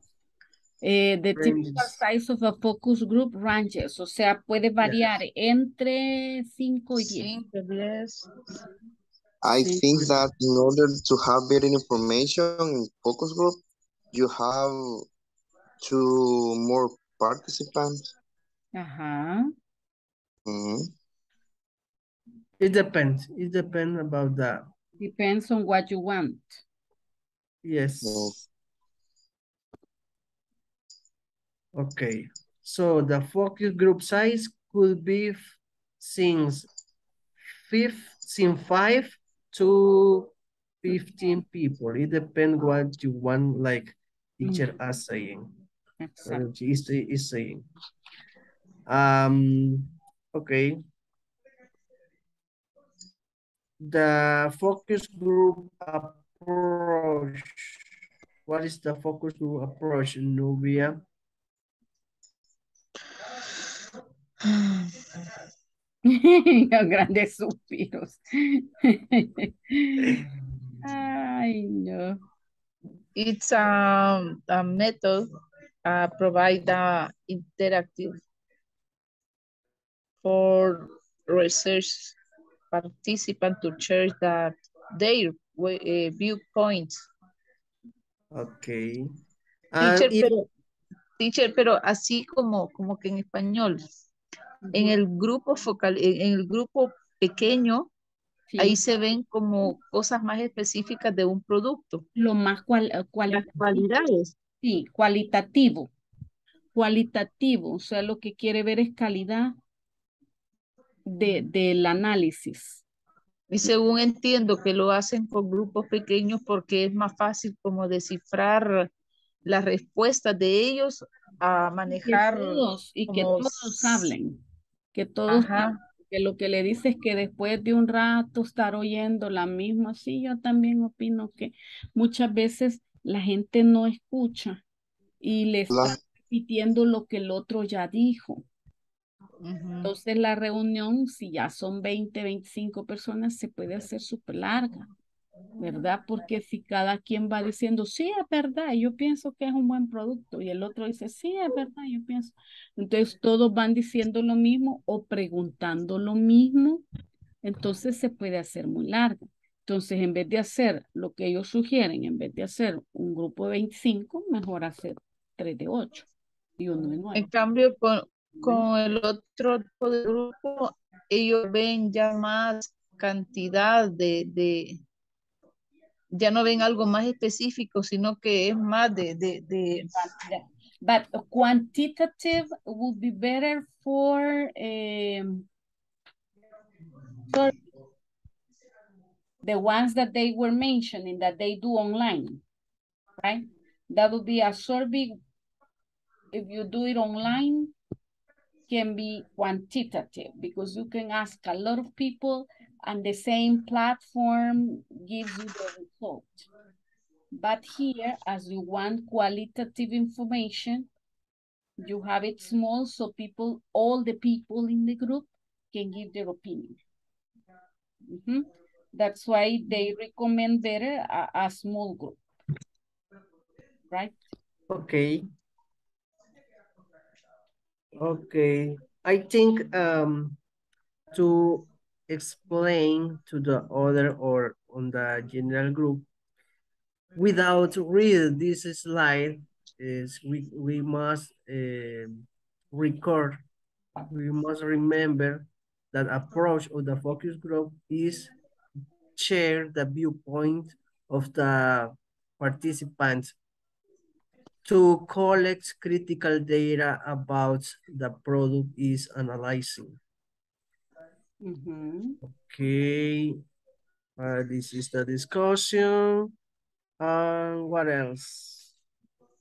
Eh, the ranges. Typical size of a focus group ranges, o sea, puede variar yes. entre cinco y diez. I sí. think that in order to have better information in focus group, you have two more participants. Ajá. Mm-hmm. It depends. It depends about that. Depends on what you want. Yes. yes. Okay, so the focus group size could be since fifteen, five to fifteen people. It depends what you want, like teacher mm. is saying. Exactly. Uh, is, is saying. Um, okay. The focus group approach. What is the focus group approach, Nubia? Los grandes suspiros. I know. It's um, a method uh, provide uh, interactive for research participants to share that their uh, viewpoints. Okay. Teacher, uh, pero, teacher, pero así como, como que en español. En el grupo focal, en el grupo pequeño, sí. Ahí se ven como cosas más específicas de un producto. Lo más cual, cual, Las cualidades. Sí, cualitativo. Cualitativo, o sea, lo que quiere ver es calidad de, del análisis. Y según entiendo que lo hacen con grupos pequeños porque es más fácil como descifrar las respuestas de ellos a manejar. Que todos, y como... que todos hablen. Que todos hablen, que lo que le dice es que después de un rato estar oyendo la misma. Sí, yo también opino que muchas veces la gente no escucha y le está la... repitiendo lo que el otro ya dijo. Uh -huh. Entonces la reunión, si ya son veinte, veinticinco personas, se puede hacer súper larga. ¿Verdad? Porque si cada quien va diciendo, sí, es verdad, yo pienso que es un buen producto, y el otro dice, sí, es verdad, yo pienso. Entonces todos van diciendo lo mismo o preguntando lo mismo, entonces se puede hacer muy largo. Entonces en vez de hacer lo que ellos sugieren, en vez de hacer un grupo de veinticinco, mejor hacer tres de ocho y uno de nueve. En cambio, con, con el otro tipo de grupo, ellos ven ya más cantidad de... de... ya no ven algo más específico, sino que es más de... de, de... But, but quantitative would be better for... Um, the ones that they were mentioning, that they do online, right? That would be a survey. If you do it online, can be quantitative, because you can ask a lot of people and the same platform gives you the result. But here, as you want qualitative information, you have it small so people, all the people in the group can give their opinion. Mm-hmm. That's why they recommend better a, a small group, right? Okay. Okay, I think um, to explain to the other or on the general group without read this slide is we we must uh, record we must remember that approach of the focus group is share the viewpoint of the participants to collect critical data about the product is analyzing. Mm-hmm. Okay, uh, this is the discussion. Uh, what else?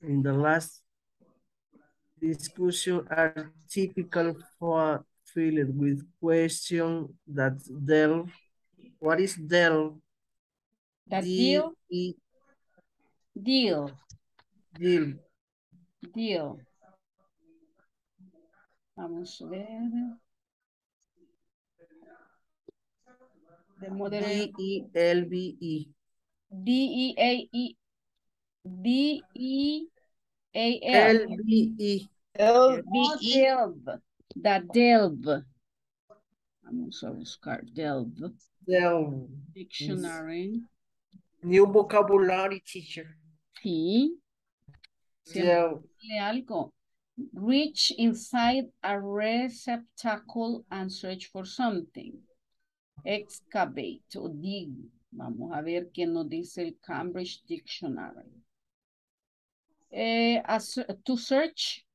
In the last discussion are typical for filled with questions that deal. What is deal? That deal? Deal. Deal. Deal. Vamos a ver. D E L B E. D E A E. D E A L. L B E. L B E. Da delve. Vamos a buscar delve. Delve. Dictionary. New vocabulary, teacher. Sí. Delve. Algo. Reach inside a receptacle and search for something. Excavate o dig. Vamos a ver qué nos dice el Cambridge Dictionary. Eh, as, to search,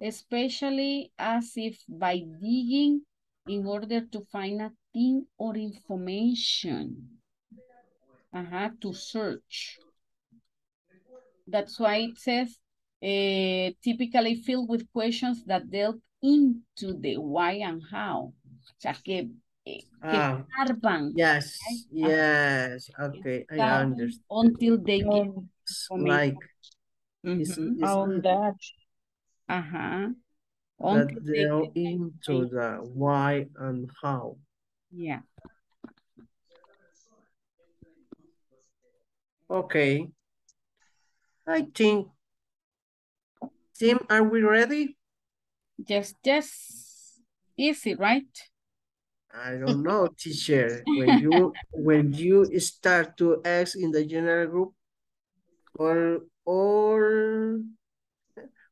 especially as if by digging in order to find a thing or information uh-huh, to search. That's why it says uh, typically filled with questions that delve into the why and how. O sea, que, que ah, carbon, yes, right? Yes, okay, I understand. Until they get like, mm-hmm. is, is on that. Uh-huh. That they're into the why and how. Yeah. Okay. I think, Tim, are we ready? Yes, yes. Easy, right? I don't know, teacher. When you when you start to ask in the general group, or or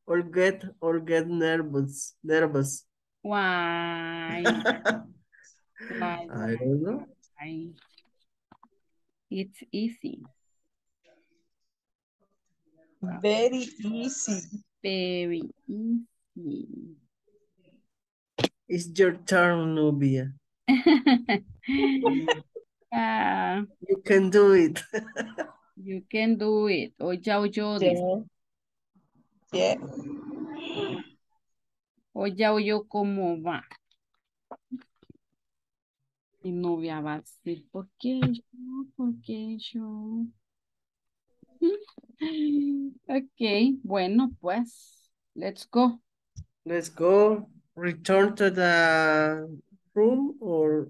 or get or get nervous, nervous. Why? Why? I don't know. Why? It's easy. Very easy. Very easy. It's your turn, Nubia. uh, you can do it. You can do it. Oh, ya oyó. Yeah. Oh, ya oyó cómo va. Y Nubia va a decir, ¿por qué yo? ¿Por qué yo? Okay, bueno, pues, let's go. Let's go. Return to the room or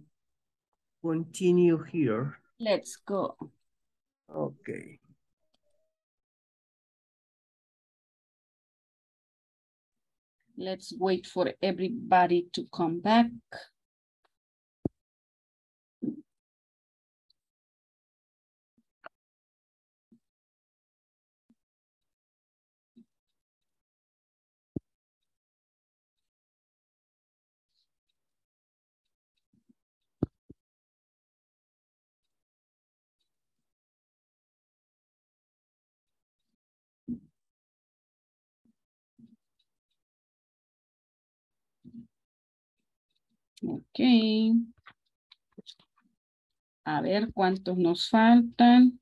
continue here? Let's go. Okay. Let's wait for everybody to come back. Okay. A ver cuántos nos faltan.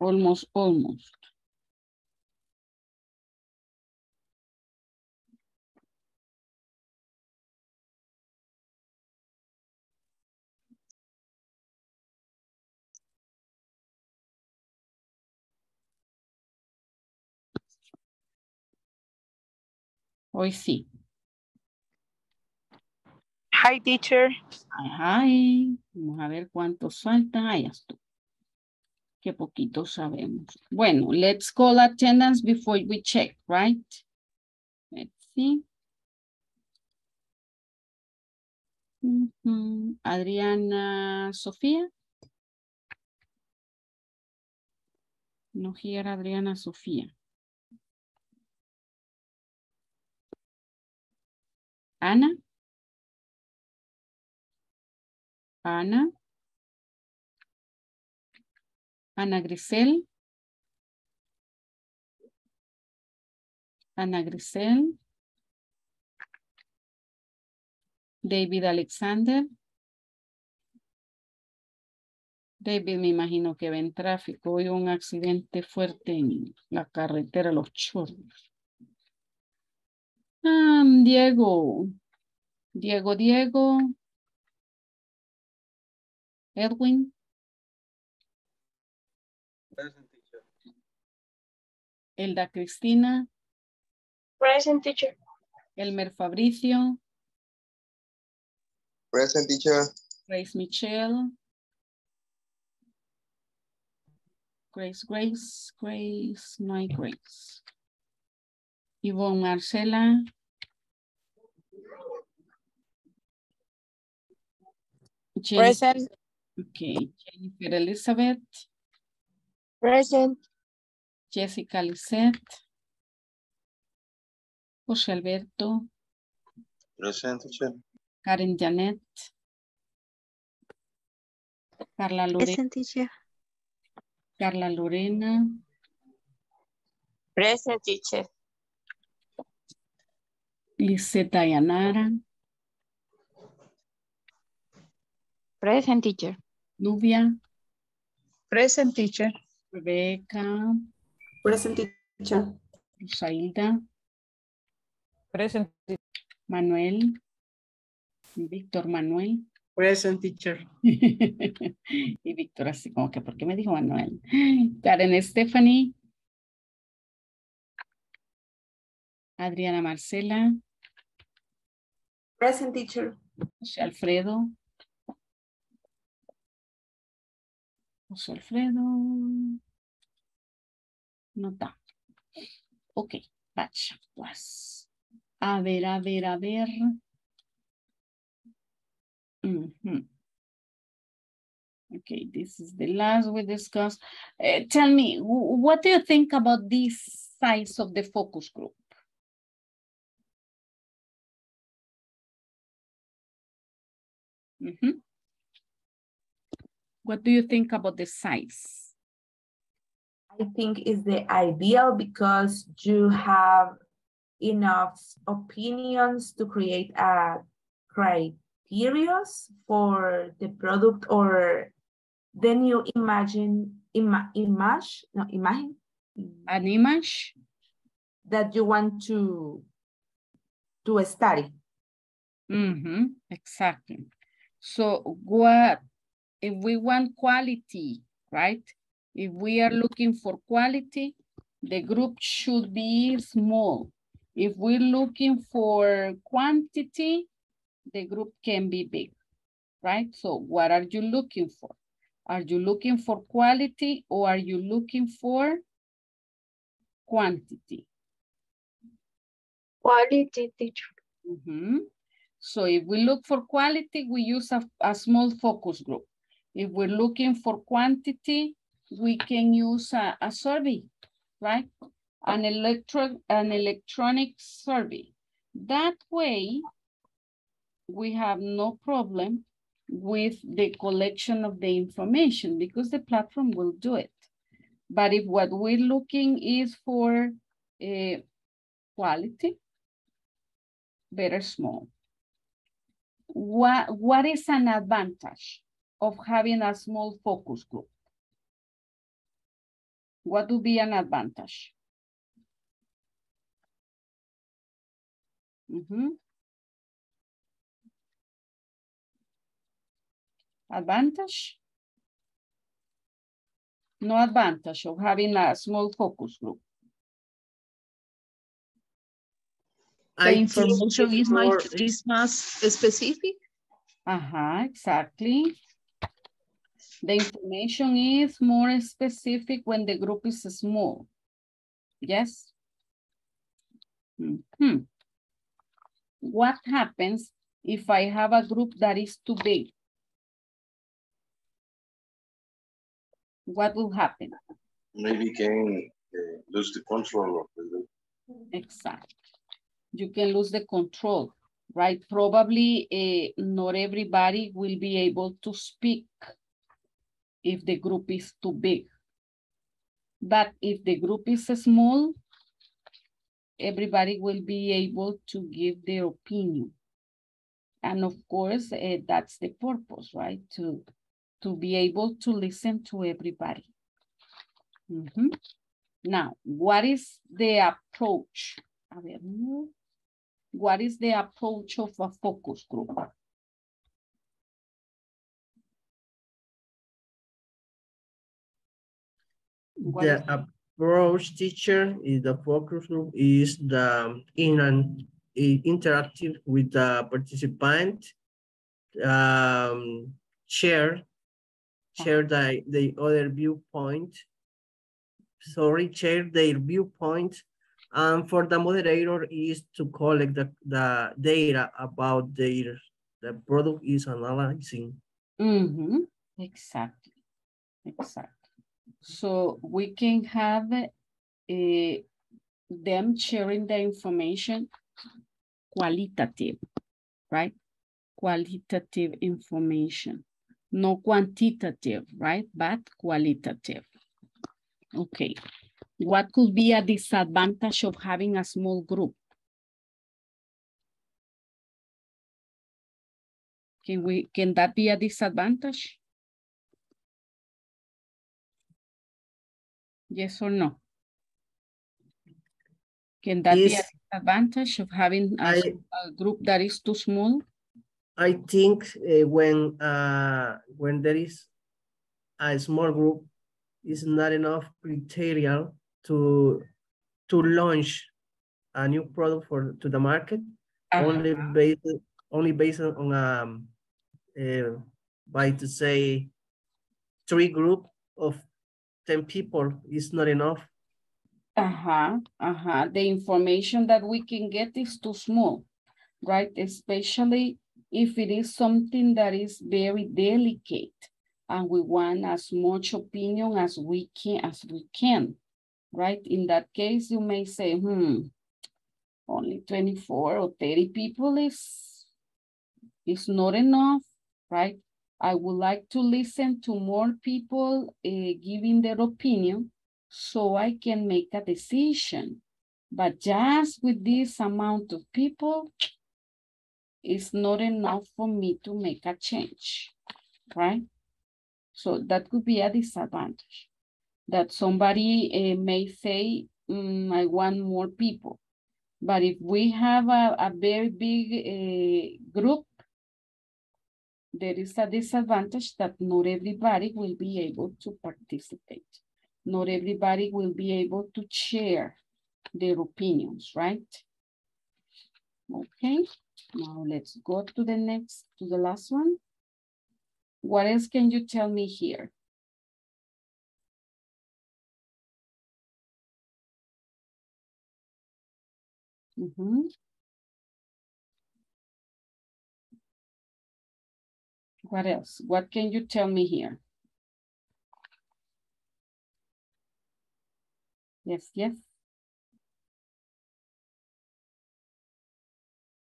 Almost, almost. Hoy sí. Hi, teacher. Hi. Vamos a ver cuántos faltan. Ahí está. Qué poquito sabemos. Bueno, let's call attendance before we check, right? Let's see. Mm-hmm. Adriana Sofía. No here, Adriana Sofía. Ana. Ana, Ana Grisel, Ana Grisel, David Alexander, David, me imagino que ve en tráfico, hubo un accidente fuerte en la carretera Los Chorros. Ah, Diego, Diego, Diego. Edwin. Present, teacher. Elda Cristina. Present, teacher. Elmer Fabricio. Present, teacher. Grace Michelle. Grace, Grace, Grace, my Grace. Yvonne Marcela. Jennifer. Present. Okay, Jennifer Elizabeth. Present. Jessica Lisette. José Alberto. Present. Karen Janet. Carla Lorena. Present. Carla Lorena. Present. Lisette Dayanara. Present, teacher. Nubia. Present, teacher. Rebecca. Present, teacher. Rosailda. Present, teacher. Manuel. Víctor Manuel. Present, teacher. Y Víctor así como que, ¿por qué me dijo Manuel? Karen Stephanie. Adriana Marcela. Present, teacher. José Alfredo. José Alfredo. No está. Ok, batch. Pues. A ver, a ver, a ver. Mm-hmm. Okay, this is the last we discussed. Uh, tell me, what do you think about this size of the focus group? Mm-hmm. What do you think about the size? I think it's the ideal because you have enough opinions to create a criteria for the product or the new imagine ima, image no imagine an image that you want to to study. Mm-hmm. Exactly. So what if we want quality, right? If we are looking for quality, the group should be small. If we're looking for quantity, the group can be big, right? So what are you looking for? Are you looking for quality or are you looking for quantity? Quality, teacher. Mm-hmm. So if we look for quality, we use a, a small focus group. If we're looking for quantity, we can use a, a survey, right? An, electro, an electronic survey. That way, we have no problem with the collection of the information because the platform will do it. But if what we're looking is for uh, quality, better small. What, what is an advantage of having a small focus group? What would be an advantage? Mm-hmm. Advantage? No advantage of having a small focus group. The information is more, is more specific. Uh-huh, exactly. The information is more specific when the group is small. Yes? Mm-hmm. What happens if I have a group that is too big? What will happen? Maybe can uh, lose the control of the group. Exactly. You can lose the control, right? Probably uh, not everybody will be able to speak if the group is too big. But if the group is small, everybody will be able to give their opinion. And of course, uh, that's the purpose, right? To, to be able to listen to everybody. Mm-hmm. Now, what is the approach? A ver, no. What is the approach of a focus group? What the approach, teacher, is the focus group is the in an in interactive with the participant, um, share share the the other viewpoint. Sorry, share their viewpoint. And um, for the moderator is to collect the, the data about their, the product is analyzing. Mm-hmm. Exactly, exactly. So we can have uh, them sharing the information qualitative, right? Qualitative information, no quantitative, right? But qualitative. Okay. What could be a disadvantage of having a small group? Can we, can that be a disadvantage? Yes or no? Can that yes. be a disadvantage of having a, I, a group that is too small? I think uh, when uh, when there is a small group, it's not enough criteria to to launch a new product for to the market. Uh-huh. Only based only based on um, uh, by to say three group of ten people is not enough. Uh huh. Uh huh. The information that we can get is too small, right? Especially if it is something that is very delicate, and we want as much opinion as we can, as we can, right? In that case, you may say, hmm, only twenty-four or thirty people is, is not enough, right? I would like to listen to more people uh, giving their opinion so I can make a decision. But just with this amount of people, it's not enough for me to make a change, right? So that could be a disadvantage, that somebody uh, may say, mm, I want more people. But if we have a, a very big uh, group, there is a disadvantage that not everybody will be able to participate. Not everybody will be able to share their opinions, right? Okay. Now let's go to the next, to the last one. What else can you tell me here? Mm-hmm. What else? What can you tell me here? Yes, yes.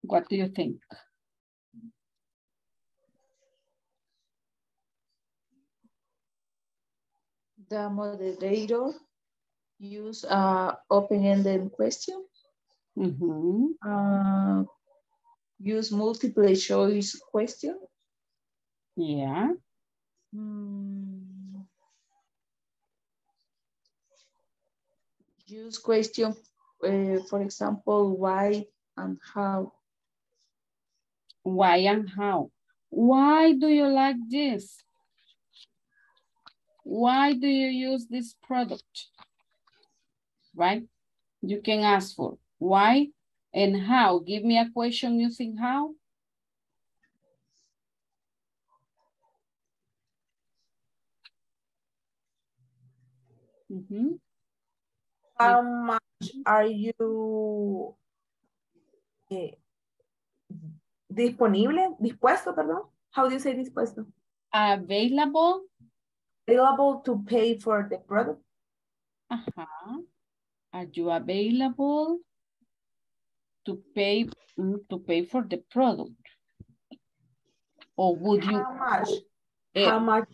What do you think? The moderator use uh, open-ended question. Mm-hmm. uh, use multiple choice question. Yeah. Mm. Use question, uh, for example, why and how. Why and how? Why do you like this? Why do you use this product? Right? You can ask for why and how. Give me a question using how. Mm-hmm. How much are you eh, disponible? Dispuesto, perdón. How do you say dispuesto? Available. Available to pay for the product. Uh-huh. Are you available to pay to pay for the product? Or would you how much? Uh, how much?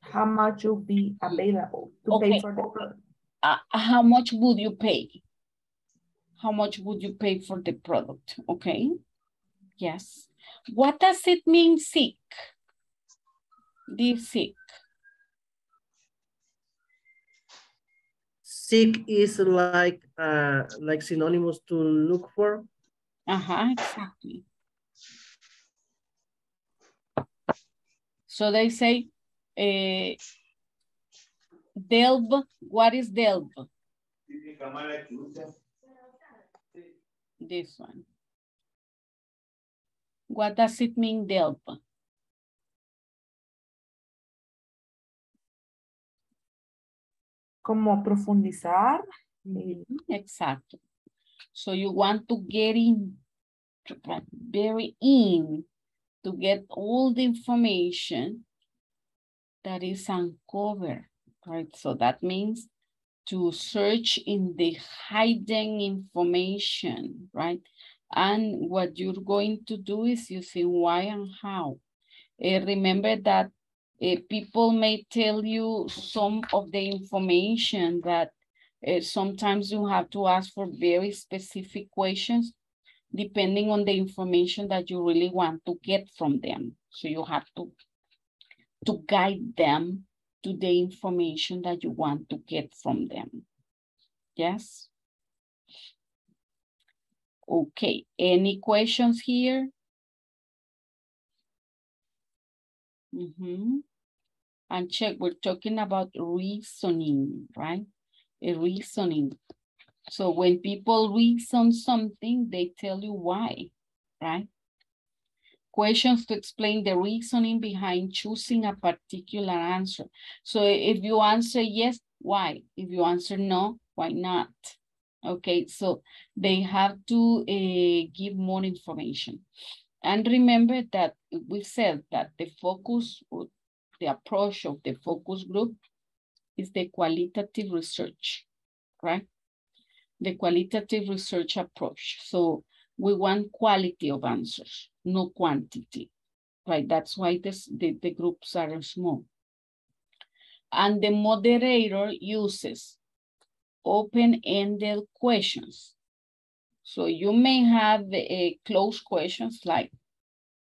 How much will be available to okay. pay for the product? Uh, how much would you pay? How much would you pay for the product? Okay. Yes. What does it mean, sick? The sick. Seek is like uh, like synonymous to look for. Uh-huh, exactly. So they say, uh, delve, what is delve? This one. What does it mean, delve? Como profundizar. Exactly. So you want to get in, to very in, to get all the information that is uncovered, right? So that means to search in the hidden information, right? And what you're going to do is using why and how. Uh, remember that Uh, people may tell you some of the information that uh, sometimes you have to ask for very specific questions depending on the information that you really want to get from them. So you have to, to guide them to the information that you want to get from them. Yes? Okay, any questions here? Mm-hmm. And check, we're talking about reasoning, right? A reasoning. So when people reason something, they tell you why, right? Questions to explain the reasoning behind choosing a particular answer. So if you answer yes, why? If you answer no, why not? Okay, so they have to uh, give more information. And remember that we said that the focus, or the approach of the focus group is the qualitative research, right? The qualitative research approach. So we want quality of answers, no quantity, right? That's why this, the, the groups are small. And the moderator uses open-ended questions. So you may have a closed questions like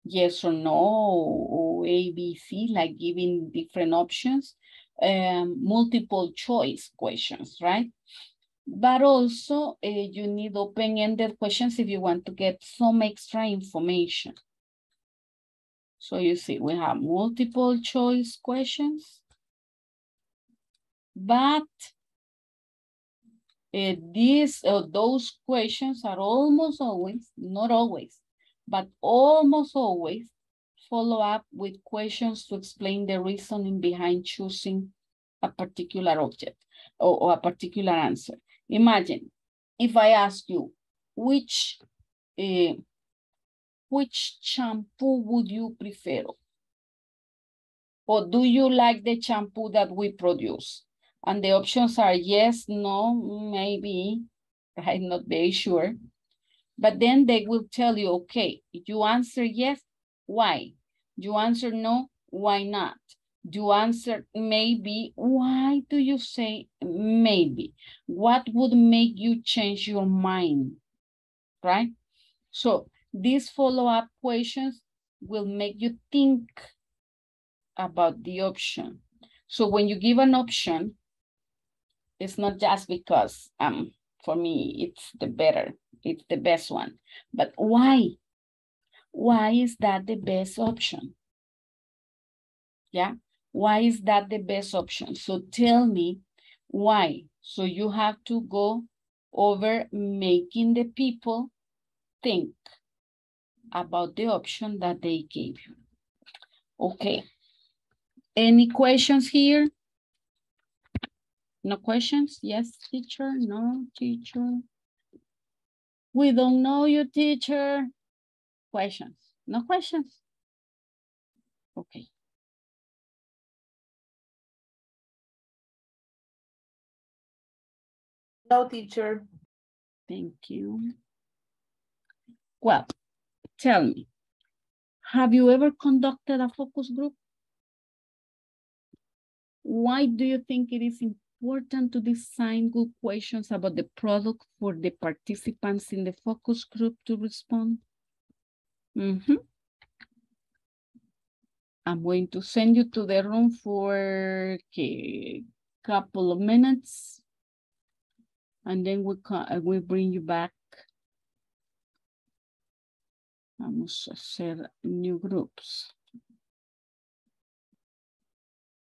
yes or no, or A, B, C, like giving different options, um, multiple choice questions, right? But also uh, you need open-ended questions if you want to get some extra information. So you see, we have multiple choice questions, but Uh, these uh, those questions are almost always, not always, but almost always follow up with questions to explain the reasoning behind choosing a particular object or, or a particular answer. Imagine if I ask you, which uh, which shampoo would you prefer? Or do you like the shampoo that we produce? And the options are yes, no, maybe, right? Not very sure. But then they will tell you, okay, you answer yes, why? You answer no, why not? You answer maybe, why do you say maybe? What would make you change your mind, right? So these follow-up questions will make you think about the option. So when you give an option, it's not just because um for me it's the better, it's the best one, but why? Why is that the best option? Yeah, why is that the best option? So tell me why. So you have to go over making the people think about the option that they gave you. Okay, any questions here? No questions? Yes, teacher? No, teacher? We don't know you, teacher. Questions? No questions? Okay. No, teacher. Thank you. Well, tell me, have you ever conducted a focus group? Why do you think it is important? Important to design good questions about the product for the participants in the focus group to respond. Mm-hmm. I'm going to send you to the room for a couple of minutes, and then we will bring you back. Vamos a hacer new groups.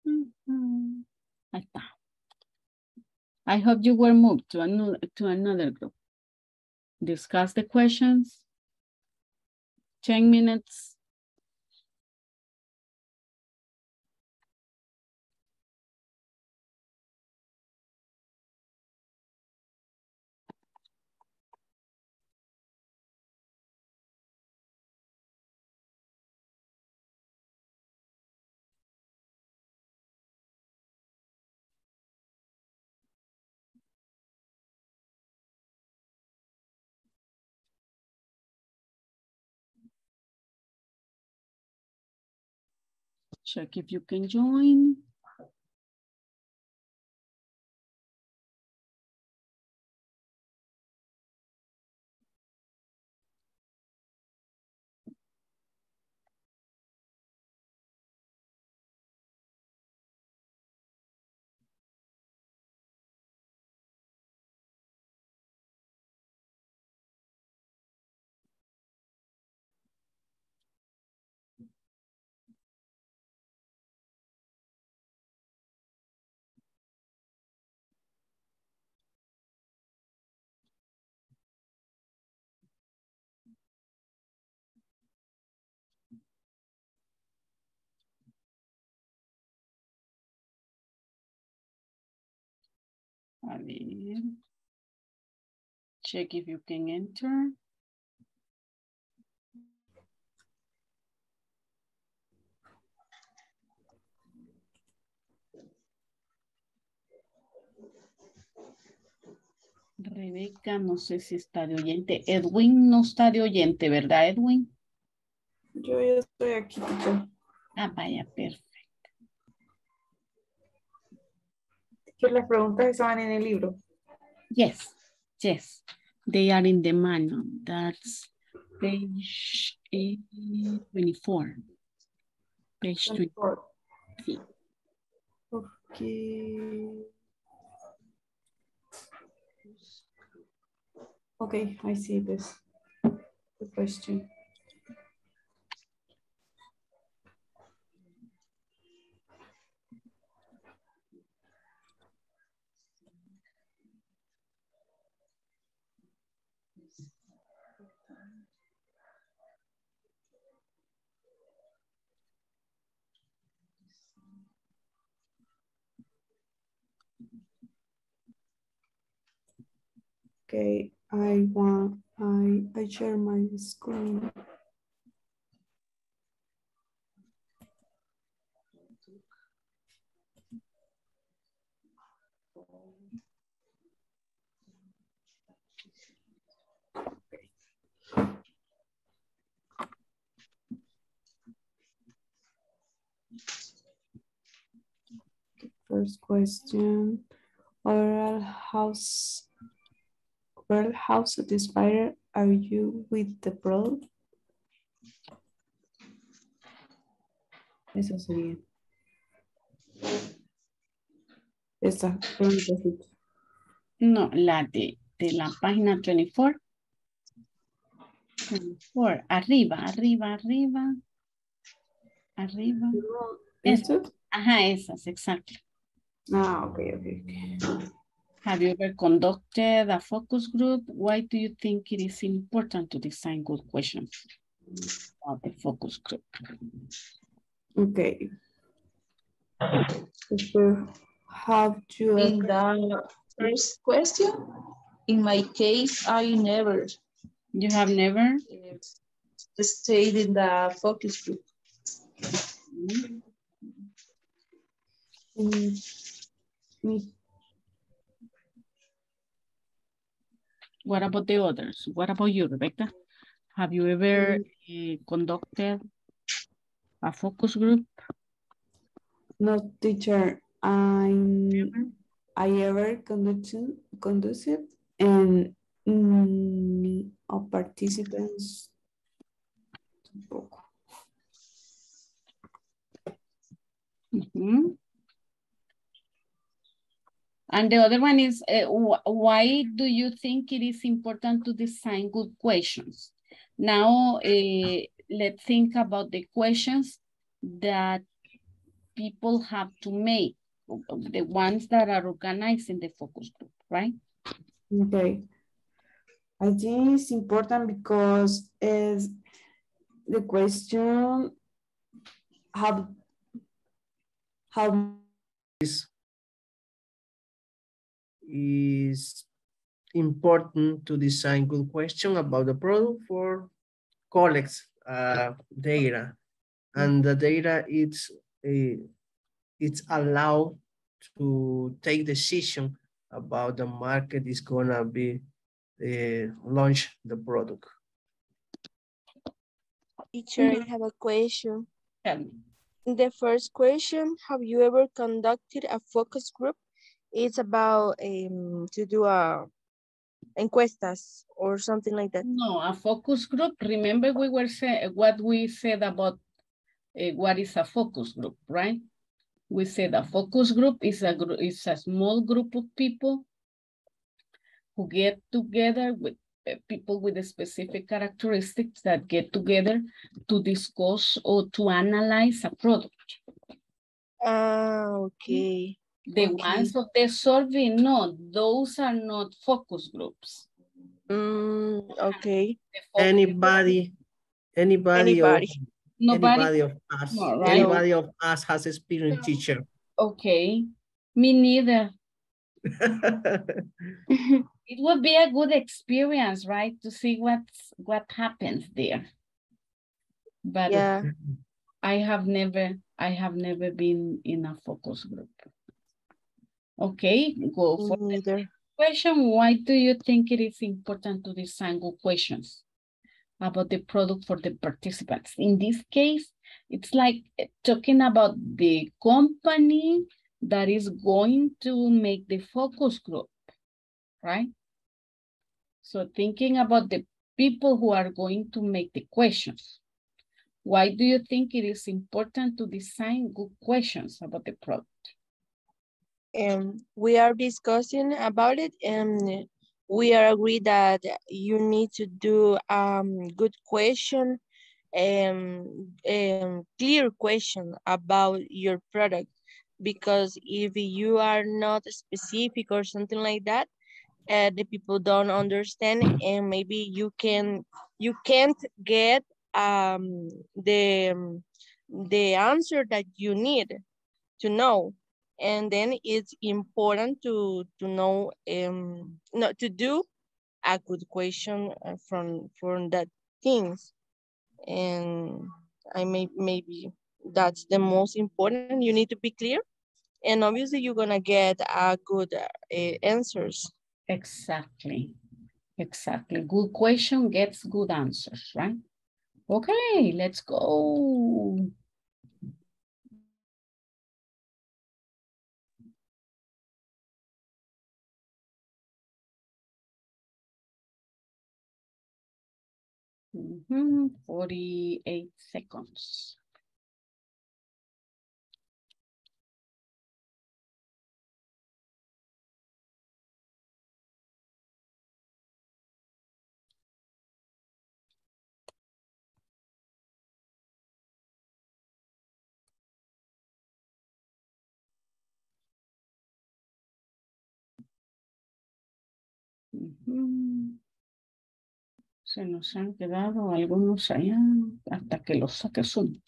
Mm-hmm. Ahí está. I hope you were moved to another, to another group. Discuss the questions. ten minutes. Check if you can join. A ver. Check if you can enter. Rebeca, no sé si está de oyente. Edwin no está de oyente, ¿verdad, Edwin? Yo ya estoy aquí. Ah, vaya, perfecto. Pero las preguntas estaban en el libro. Yes, yes. They are in the manual. That's page twenty-four. Page twenty-four. Sí. Okay. Okay, I see this, the question. Okay, I want, I, I share my screen. Okay. First question, oral house. Well, how satisfied are you with the product? Eso sería. Esa pregunta. No, la de, de la página veinticuatro. veinticuatro. Arriba, arriba, arriba. Arriba. ¿Eso? Ajá, esas, exacto. Ah, ok, ok, ok. Have you ever conducted a focus group? Why do you think it is important to design good questions about the focus group? Okay. Have you in the first question? In my case, I never. You have never? Stayed in the focus group. Mm-hmm. Mm-hmm. What about the others? What about you, Rebecca? Have you ever uh, conducted a focus group? No, teacher. I'm, I ever conducted, conducted and mm, of participants. Mm-hmm. And the other one is, uh, why do you think it is important to design good questions? Now, uh, let's think about the questions that people have to make, the ones that are organized in the focus group, right? Okay. I think it's important because is the question have, have is. Is important to design good question about the product for collects uh, data, and the data it's a, it's allowed to take decision about the market is gonna be uh, launch the product. Teacher, I have a question. Tell me. The first question: have you ever conducted a focus group? It's about um, to do a encuestas or something like that. No, a focus group. Remember we were say, what we said about uh, what is a focus group, right? We said a focus group is a, is a small group of people who get together with uh, people with specific characteristics that get together to discuss or to analyze a product. Ah, uh, okay. The okay. Ones of the survey, no, those are not focus groups. Mm, okay. Focus anybody, group. anybody, anybody. Of, Nobody, anybody of us, no, right? Anybody of us has experience, teacher. Okay, me neither. It would be a good experience, right? To see what's, what happens there. But yeah. I have never, I have never been in a focus group. Okay, go for the question. Why do you think it is important to design good questions about the product for the participants? In this case, it's like talking about the company that is going to make the focus group, right? So thinking about the people who are going to make the questions. Why do you think it is important to design good questions about the product? Um, we are discussing about it, and we are agreed that you need to do um good question, um, um clear question about your product, because if you are not specific or something like that, uh, the people don't understand, and maybe you can you can't get um the the answer that you need to know. And then it's important to to know um not to do a good question from from that things, and I may maybe that's the most important. You need to be clear, and obviously you're gonna get a good uh, answers. Exactly, exactly. Good question gets good answers, right? Okay, let's go. Mm-hmm. forty-eight seconds. Mm-hmm. Se nos han quedado algunos allá hasta que los saque Zoom.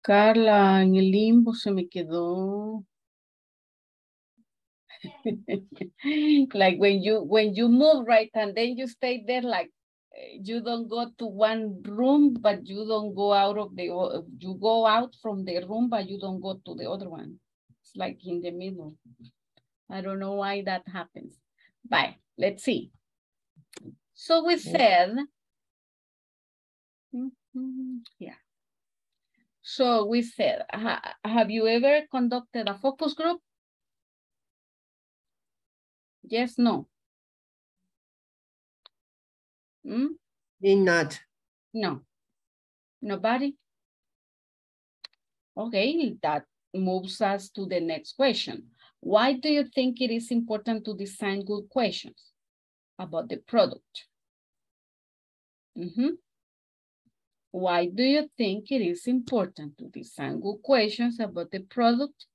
Carla en el limbo se me quedó. Like when you when you move, right, and then you stay there, like you don't go to one room, but you don't go out of the, you go out from the room, but you don't go to the other one. Like in the middle. I don't know why that happens. Bye. Let's see. So we said, yeah. So we said, ha, have you ever conducted a focus group? Yes, no. Hmm? Did not. No. Nobody? Okay, that moves us to the next question. Why do you think it is important to design good questions about the product? Mm-hmm. Why do you think it is important to design good questions about the product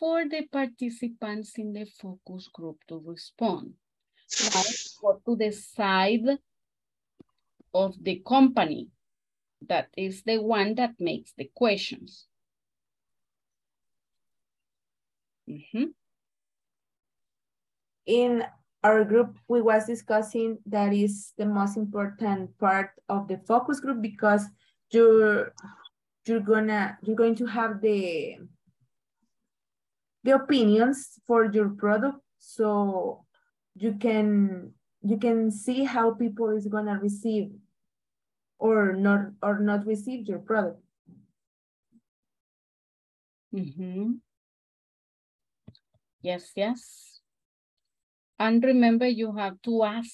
for the participants in the focus group to respond? Like, go to the side of the company that is the one that makes the questions. Mm-hmm. In our group, we was discussing that is the most important part of the focus group, because you're you're gonna you're going to have the the opinions for your product, so you can you can see how people is gonna receive or not or not receive your product. Mm-hmm. Yes, yes. And remember, you have to ask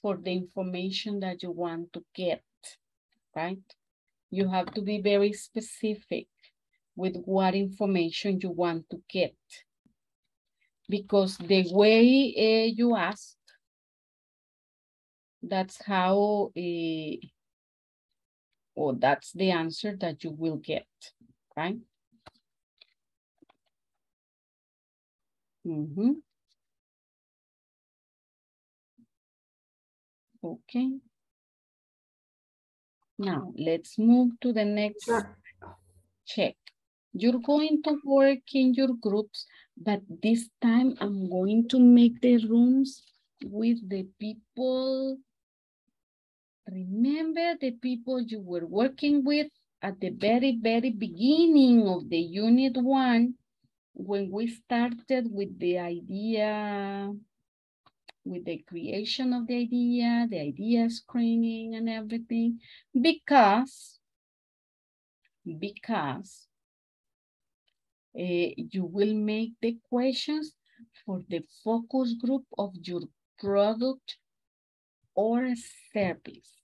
for the information that you want to get, right? You have to be very specific with what information you want to get, because the way uh, you ask, that's how, uh, or that's the answer that you will get, right? Mm-hmm. Okay. Now, let's move to the next sure. check. You're going to work in your groups, but this time I'm going to make the rooms with the people. Remember the people you were working with at the very, very beginning of the unit one, when we started with the idea, with the creation of the idea, the idea screening and everything, because, because uh, you will make the questions for the focus group of your product or service,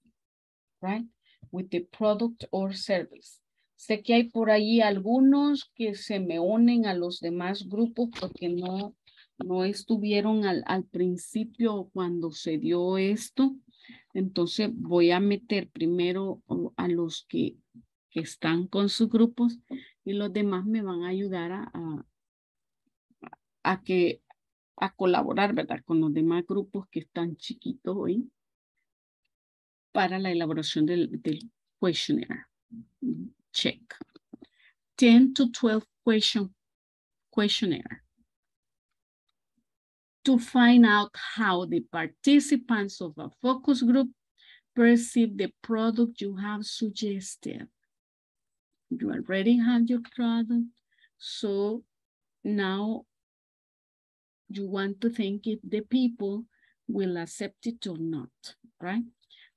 right? With the product or service. Sé que hay por ahí algunos que se me unen a los demás grupos porque no, no estuvieron al, al principio cuando se dio esto. Entonces voy a meter primero a los que, que están con sus grupos y los demás me van a ayudar a, a, a, que, a colaborar, ¿verdad? Con los demás grupos que están chiquitos hoy para la elaboración del, del questionnaire. Check. ten to twelve question questionnaire. To find out how the participants of a focus group perceive the product you have suggested. You already have your product, so now you want to think if the people will accept it or not, right?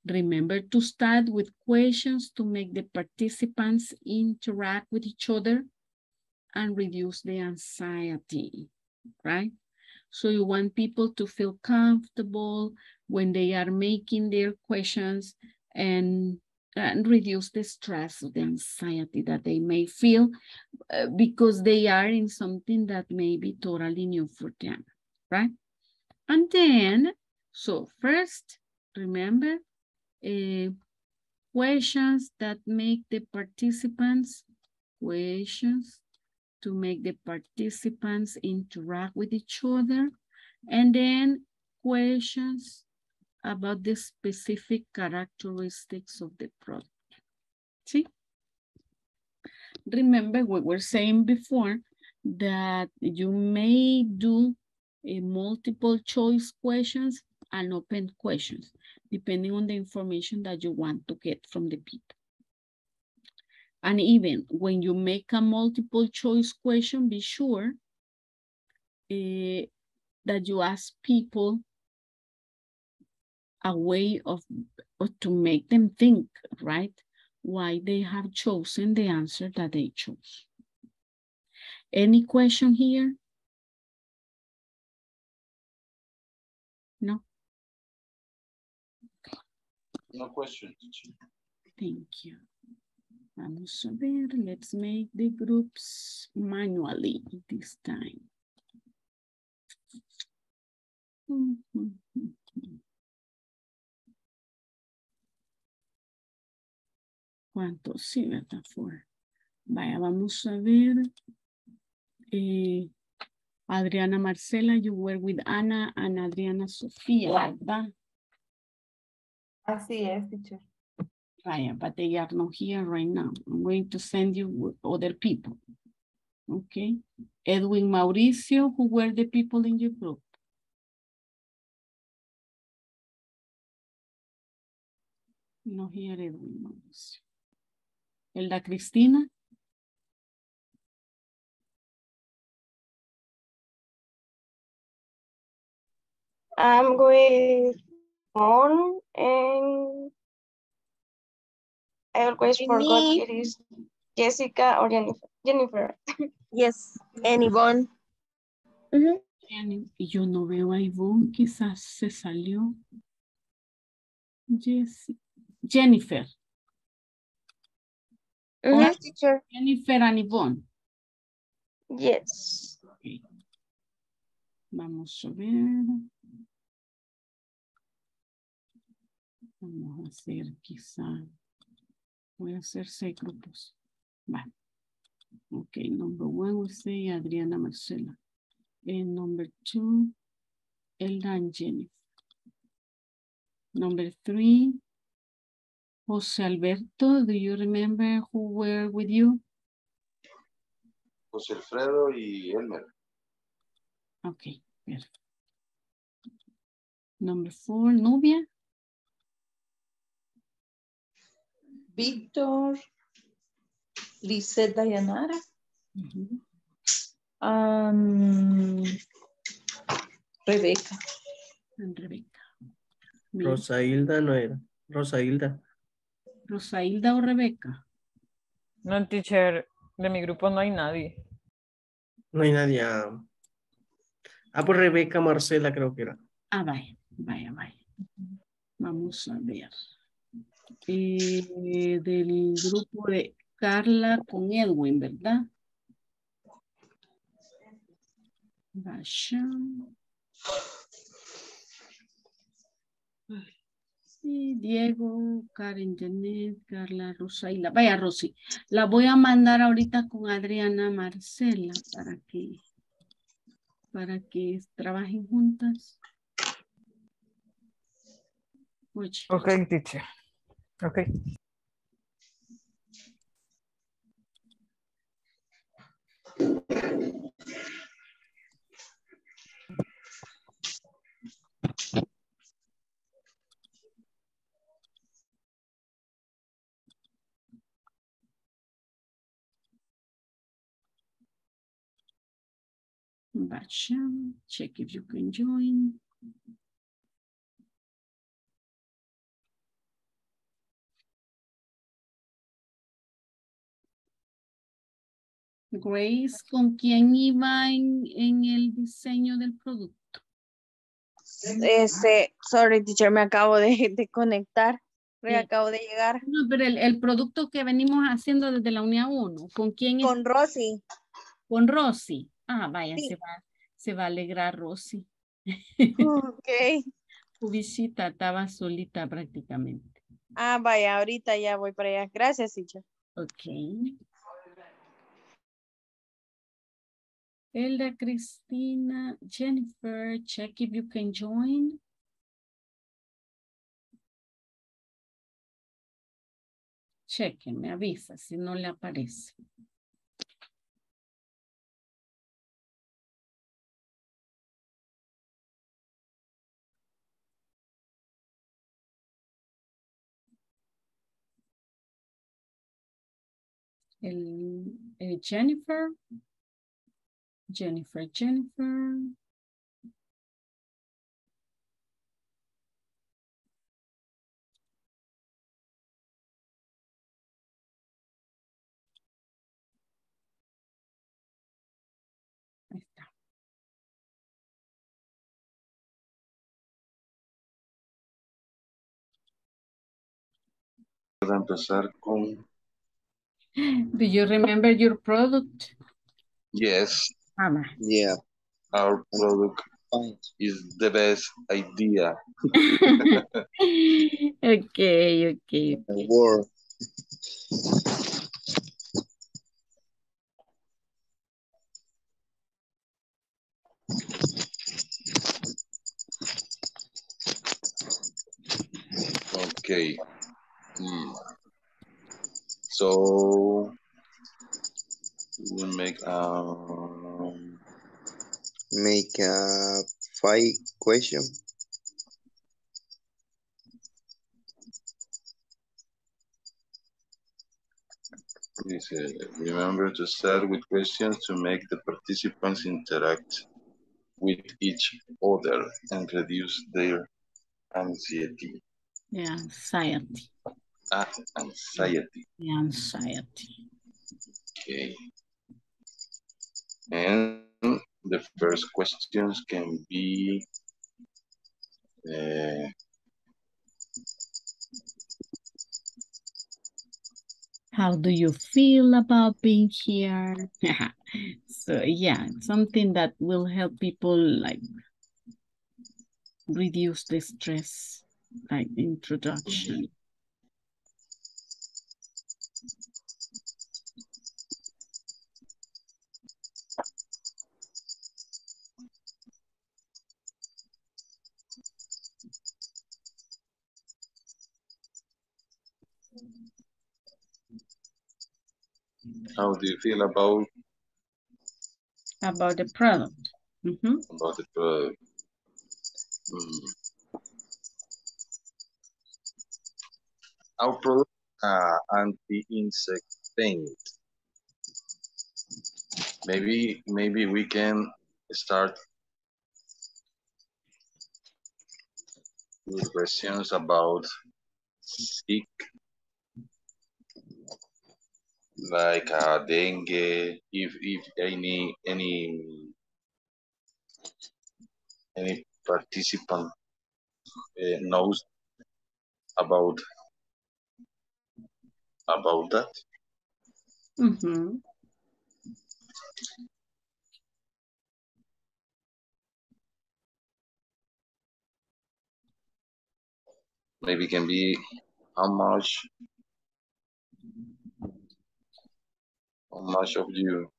Remember to start with questions to make the participants interact with each other and reduce the anxiety, right? So you want people to feel comfortable when they are making their questions and, and reduce the stress or the anxiety that they may feel uh, because they are in something that may be totally new for them, right? And then, so first, remember, Uh, questions that make the participants, questions to make the participants interact with each other, and then questions about the specific characteristics of the product. See? Remember we were saying before that you may do a multiple choice questions and open questions, depending on the information that you want to get from the people. And even when you make a multiple choice question, be sure uh, that you ask people a way of, or to make them think, right? Why they have chosen the answer that they chose. Any question here? No? No questions. Thank you. Vamos a ver. Let's make the groups manually this time. ¿Cuántos? Sí, ¿verdad? Four. Vaya, vamos a ver. Eh, Adriana Marcela, you were with Ana and Adriana Sofía, ¿verdad? Así es, teacher. Right, but they are not here right now. I'm going to send you other people. Okay. Edwin Mauricio, who were the people in your group? No here, Edwin Mauricio. Elda Cristina? I'm going on and I always Jenny. Forgot it is Jessica or Jennifer. Jennifer. Yes, and Yvonne. Mm-hmm. Yo no veo a Yvonne, quizás se salió. Jessica. Jennifer. Mm-hmm. Yes, teacher. Jennifer and Yvonne. Yes. Okay. Vamos a ver. Vamos a hacer quizá, voy a hacer seis grupos. Vale. Ok, number one, we say Adriana Marcela. And number two, Elda and Jennifer. Number three, José Alberto, do you remember who were with you? José Alfredo y Elmer. Okay, perfect. Number four, Nubia. Victor, Lisette, Dayanara. Mm-hmm. um, Rebecca. And Rebecca. Rosa Hilda no era. Rosa Hilda. Rosa Hilda o Rebeca. No, teacher, de mi grupo no hay nadie. No hay nadie. Ah, ah por Rebeca, Marcela creo que era. Ah, vaya, vaya, vaya. Vamos a ver. Eh, del grupo de Carla con Edwin, ¿verdad? Vaya. Sí, Diego, Karen, Janet, Carla, Rosa y la... Vaya, Rosy. La voy a mandar ahorita con Adriana, Marcela, para que, para que trabajen juntas. Oye. Ok, teacher. Ok. Batch, check if you can join. Grace, ¿con quién iba en, en el diseño del producto? Este, sorry, teacher, me acabo de, de conectar. Me sí. Acabo de llegar. No, pero el, el producto que venimos haciendo desde la unidad uno, ¿con quién? Con es? Rosy. Con Rosy. Ah, vaya, sí. se, va, se va a alegrar Rosy. Ok. Tu visita estaba solita prácticamente. Ah, vaya, ahorita ya voy para allá. Gracias, teacher. Ok. Elda, Cristina, Jennifer, check if you can join. Chequen, me avisa si no le aparece. El, el Jennifer. Jennifer, Jennifer. Ahí está. Para empezar con... Do you remember your product? Yes. Yeah, our product is the best idea. Okay, okay. Okay. Word. Okay. Mm. So we'll make um make a five question. Please uh, remember to start with questions to make the participants interact with each other and reduce their anxiety. Yeah, anxiety. Ah, anxiety. Yeah, anxiety. Okay. And the first questions can be uh, how do you feel about being here? So yeah, something that will help people like reduce the stress, like introduction. How do you feel about? About the product. Mm-hmm. About the product. Mm. Our product uh, anti-insect paint. Maybe, maybe we can start with questions about sick, like uh, dengue, if if any any any participant uh, knows about about that. Mm-hmm. Maybe can be how much how much of you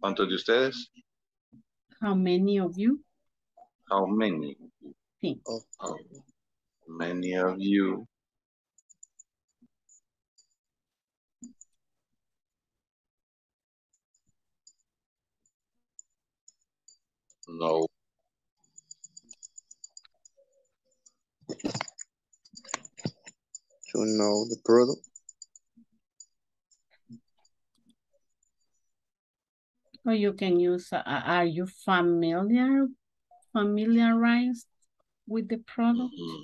cuántos de ustedes how many of you how many sí. Oh, how many of you no to know the product. Or you can use, uh, are you familiar, familiarized with the product? Mm-hmm.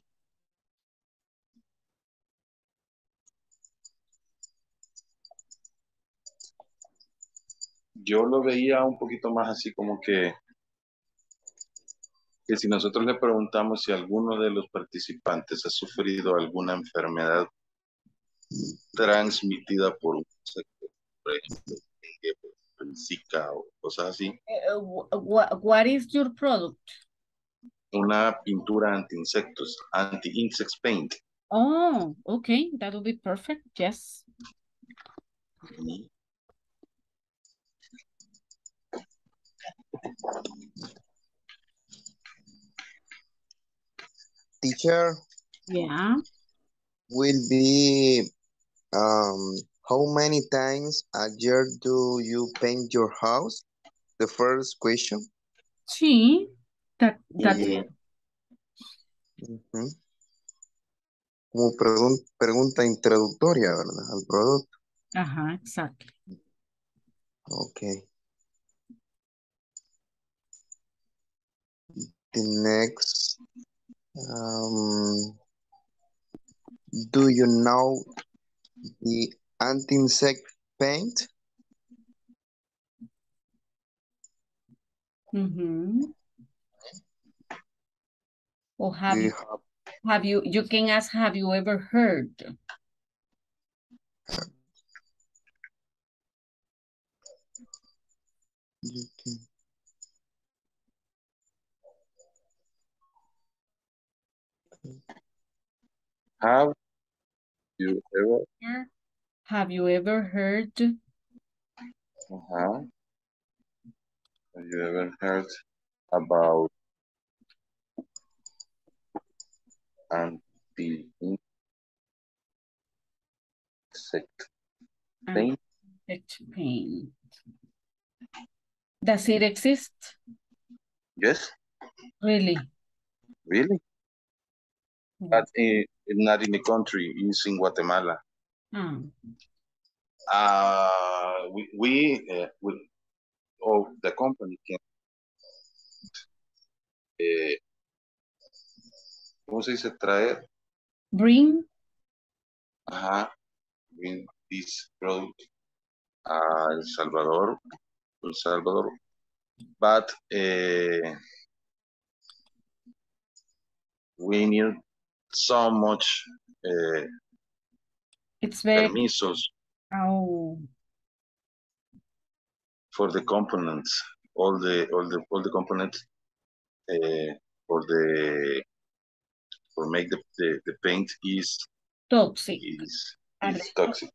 Yo lo veía un poquito más así como que que si nosotros le preguntamos si alguno de los participantes ha sufrido alguna enfermedad transmitida por un insecto, por ejemplo, el Zika o cosas así. Uh, what, what is your product? Una pintura anti-insectos, anti-insect paint. Oh, okay, that will be perfect, yes. Mm-hmm. Teacher, yeah, will be um how many times a year do you paint your house? The first question. Sí, that that. Yeah. Uh-huh. Como pregun pregunta introductoria, ¿verdad? Al producto. Ajá, exacto. Okay. The next. Um, do you know the anti-insect paint? Mm-hmm. Or have you, have, have you, you can ask, have you ever heard? You can. Have you ever? Have you ever heard? Uh-huh. Have you ever heard about anti-insect paint? Anti-insect paint. Does it exist? Yes. Really? Really? But it, it not in the country, it's in Guatemala. Mm. Uh, we, we, uh, we or the company can, eh, ¿cómo se dice traer? Bring. Ajá, bring this product a El Salvador, El Salvador. But eh, we need so much uh, it's very permisos oh. for the components, all the all the all the components uh, for the for make the, the, the paint is toxic. Is, is toxic.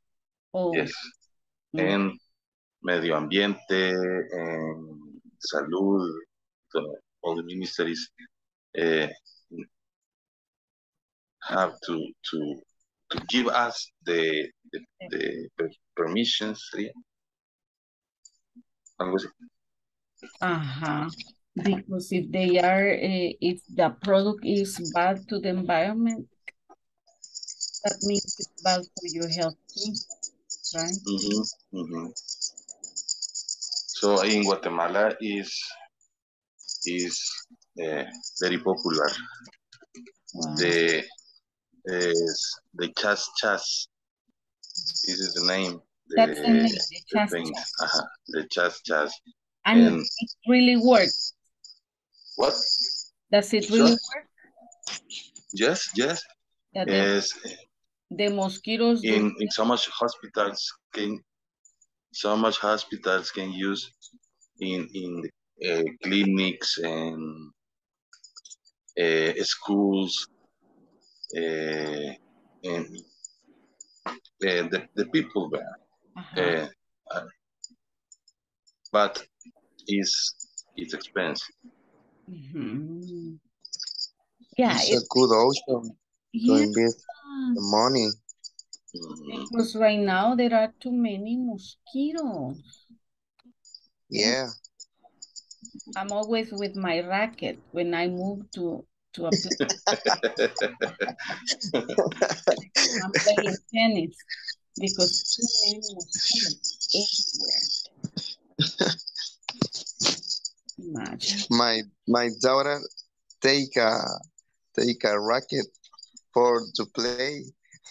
Oh. Yes. Mm. And medio ambiente and salud, all the ministries uh, have to to to give us the the, the permissions. Yeah. Uh-huh. Because if they are, uh, if the product is bad to the environment, that means it's bad for your health too, right? Mm-hmm. Mm-hmm. So in Guatemala is is uh, very popular. Wow. The is the Chas-Chas. This is the name. The, That's the name. The Chas-Chas. And, and it really works. What? Does it really so, work? Yes, yes. That yes. The mosquitoes. In, in so much hospitals can, so much hospitals can use in in uh, clinics and uh, schools, uh, and uh, the the people there. Uh-huh. uh, but is it's expensive. Mm-hmm. Yeah, it's, it's a good option. Yes. To invest the money. Because right now there are too many mosquitoes. Yeah. I'm always with my racket when I move to, to a place. I'm playing tennis because too many mosquitoes everywhere. Imagine. My my daughter take a take a racket for to play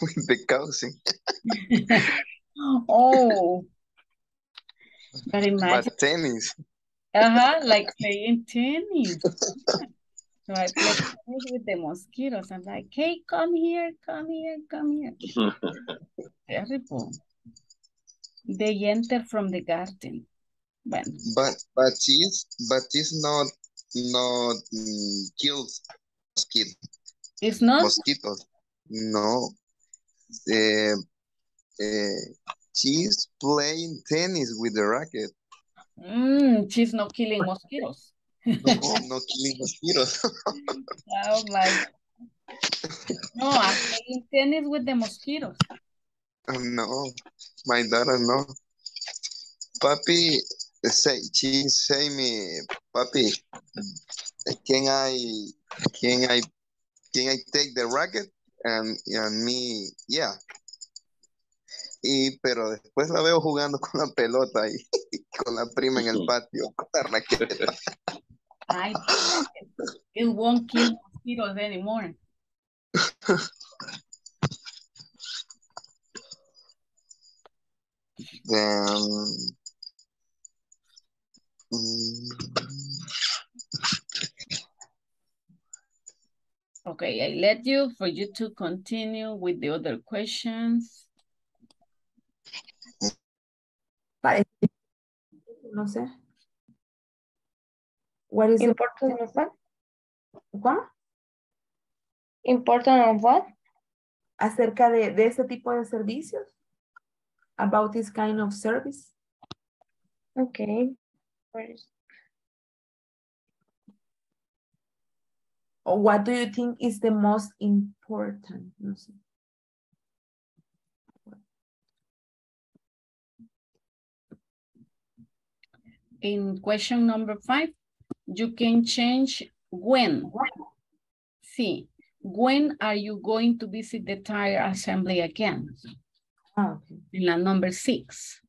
with the cousin. Oh, but imagine. But tennis. Uh huh. Like playing tennis. So I play tennis with the mosquitoes. I'm like, hey, come here, come here, come here. Terrible. They enter from the garden. When? But but it's but it's not not mm, kills mosquitoes. It's not mosquitoes. No, the uh, uh, she's playing tennis with the racket. Mm, she's not killing mosquitoes. No, not killing mosquitoes. Oh my! No, I'm playing tennis with the mosquitoes. No, my daughter no. Papi. Say, she say me, Papi, can I, can I, can I take the racket? And, and me, yeah. Y pero después la veo jugando con la pelota y con la prima en el patio, con la raqueta. I it won't kill mosquitoes anymore. um, Okay, I let you for you to continue with the other questions. No sé. What is important of what? What? Important of what? Acerca de, de ese tipo de servicios. About this kind of service. Okay. What do you think is the most important? In question number five, you can change when. See, when are you going to visit the tire assembly again? Oh, okay. In la number six.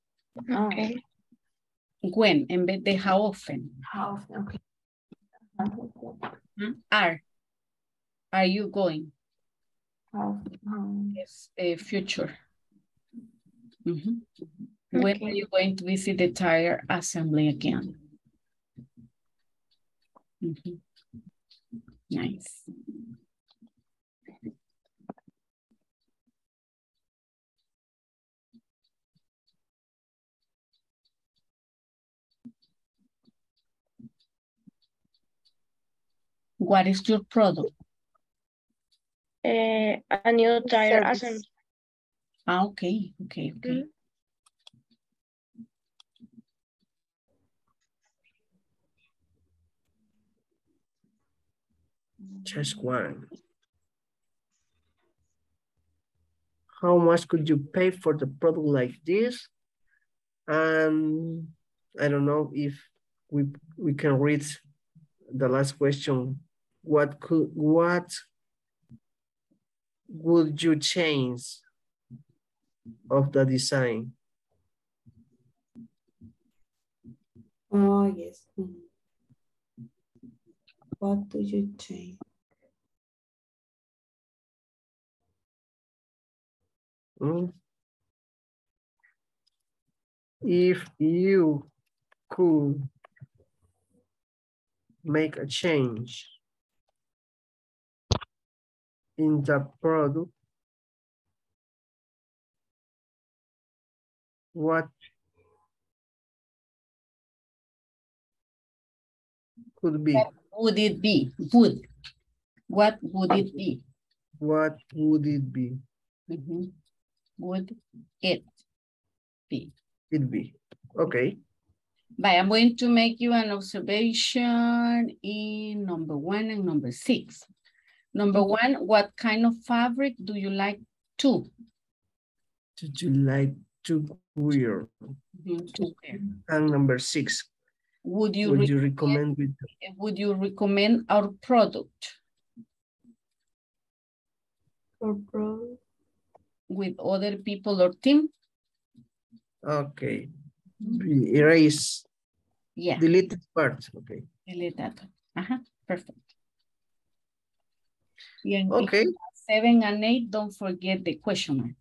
Okay. When, en vez de how often. How often, okay. Are. Are you going? How often. Yes, uh, future. Mm-hmm. Okay. When are you going to visit the tire assembly again? Mm-hmm. Nice. What is your product? Uh, a new tire assembly. Ah, okay, okay, okay. Just one. how much could you pay for the product like this? And I don't know if we we can read the last question. What could what would you change of the design? Oh yes. What do you change? Mm. If you could make a change in the product, what could be? What would it be? Would. What would it be? What would it be? Mm-hmm. Would it be? It be. Okay. But I'm going to make you an observation in number one and number six. Number one, what kind of fabric do you like to? Did you like to wear? Mm-hmm, to wear. And number six. Would you, would you recommend? With would you recommend our product? Our product. With other people or team? Okay. Mm-hmm. Erase. Yeah. Delete that part. Okay. Delete that. Uh-huh. Perfect. And okay. Seven and eight, don't forget the question.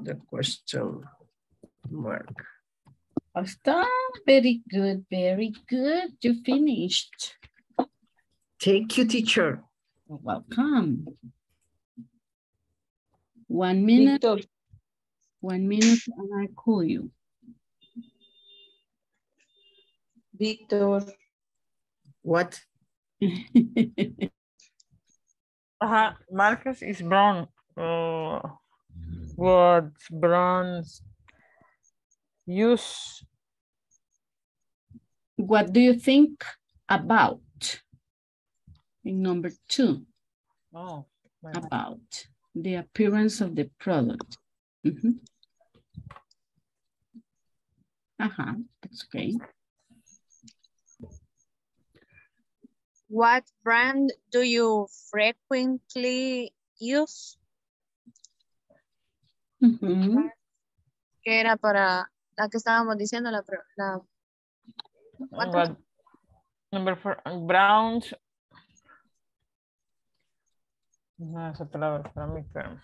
The question mark. Asta, very good, very good. You finished. Thank you, teacher. You're welcome. One minute. Victor. One minute and I call you. Victor. What? uh-huh. Marcus is brown. Uh, what bronze use? What do you think about? In number two. Oh. About the appearance of the product. Mm-hmm. Uh-huh, that's great. What brand do you frequently use? Mm-hmm. Que era para la que estábamos diciendo la... la what? Number four, browns. No, esa palabra es para mí, pero...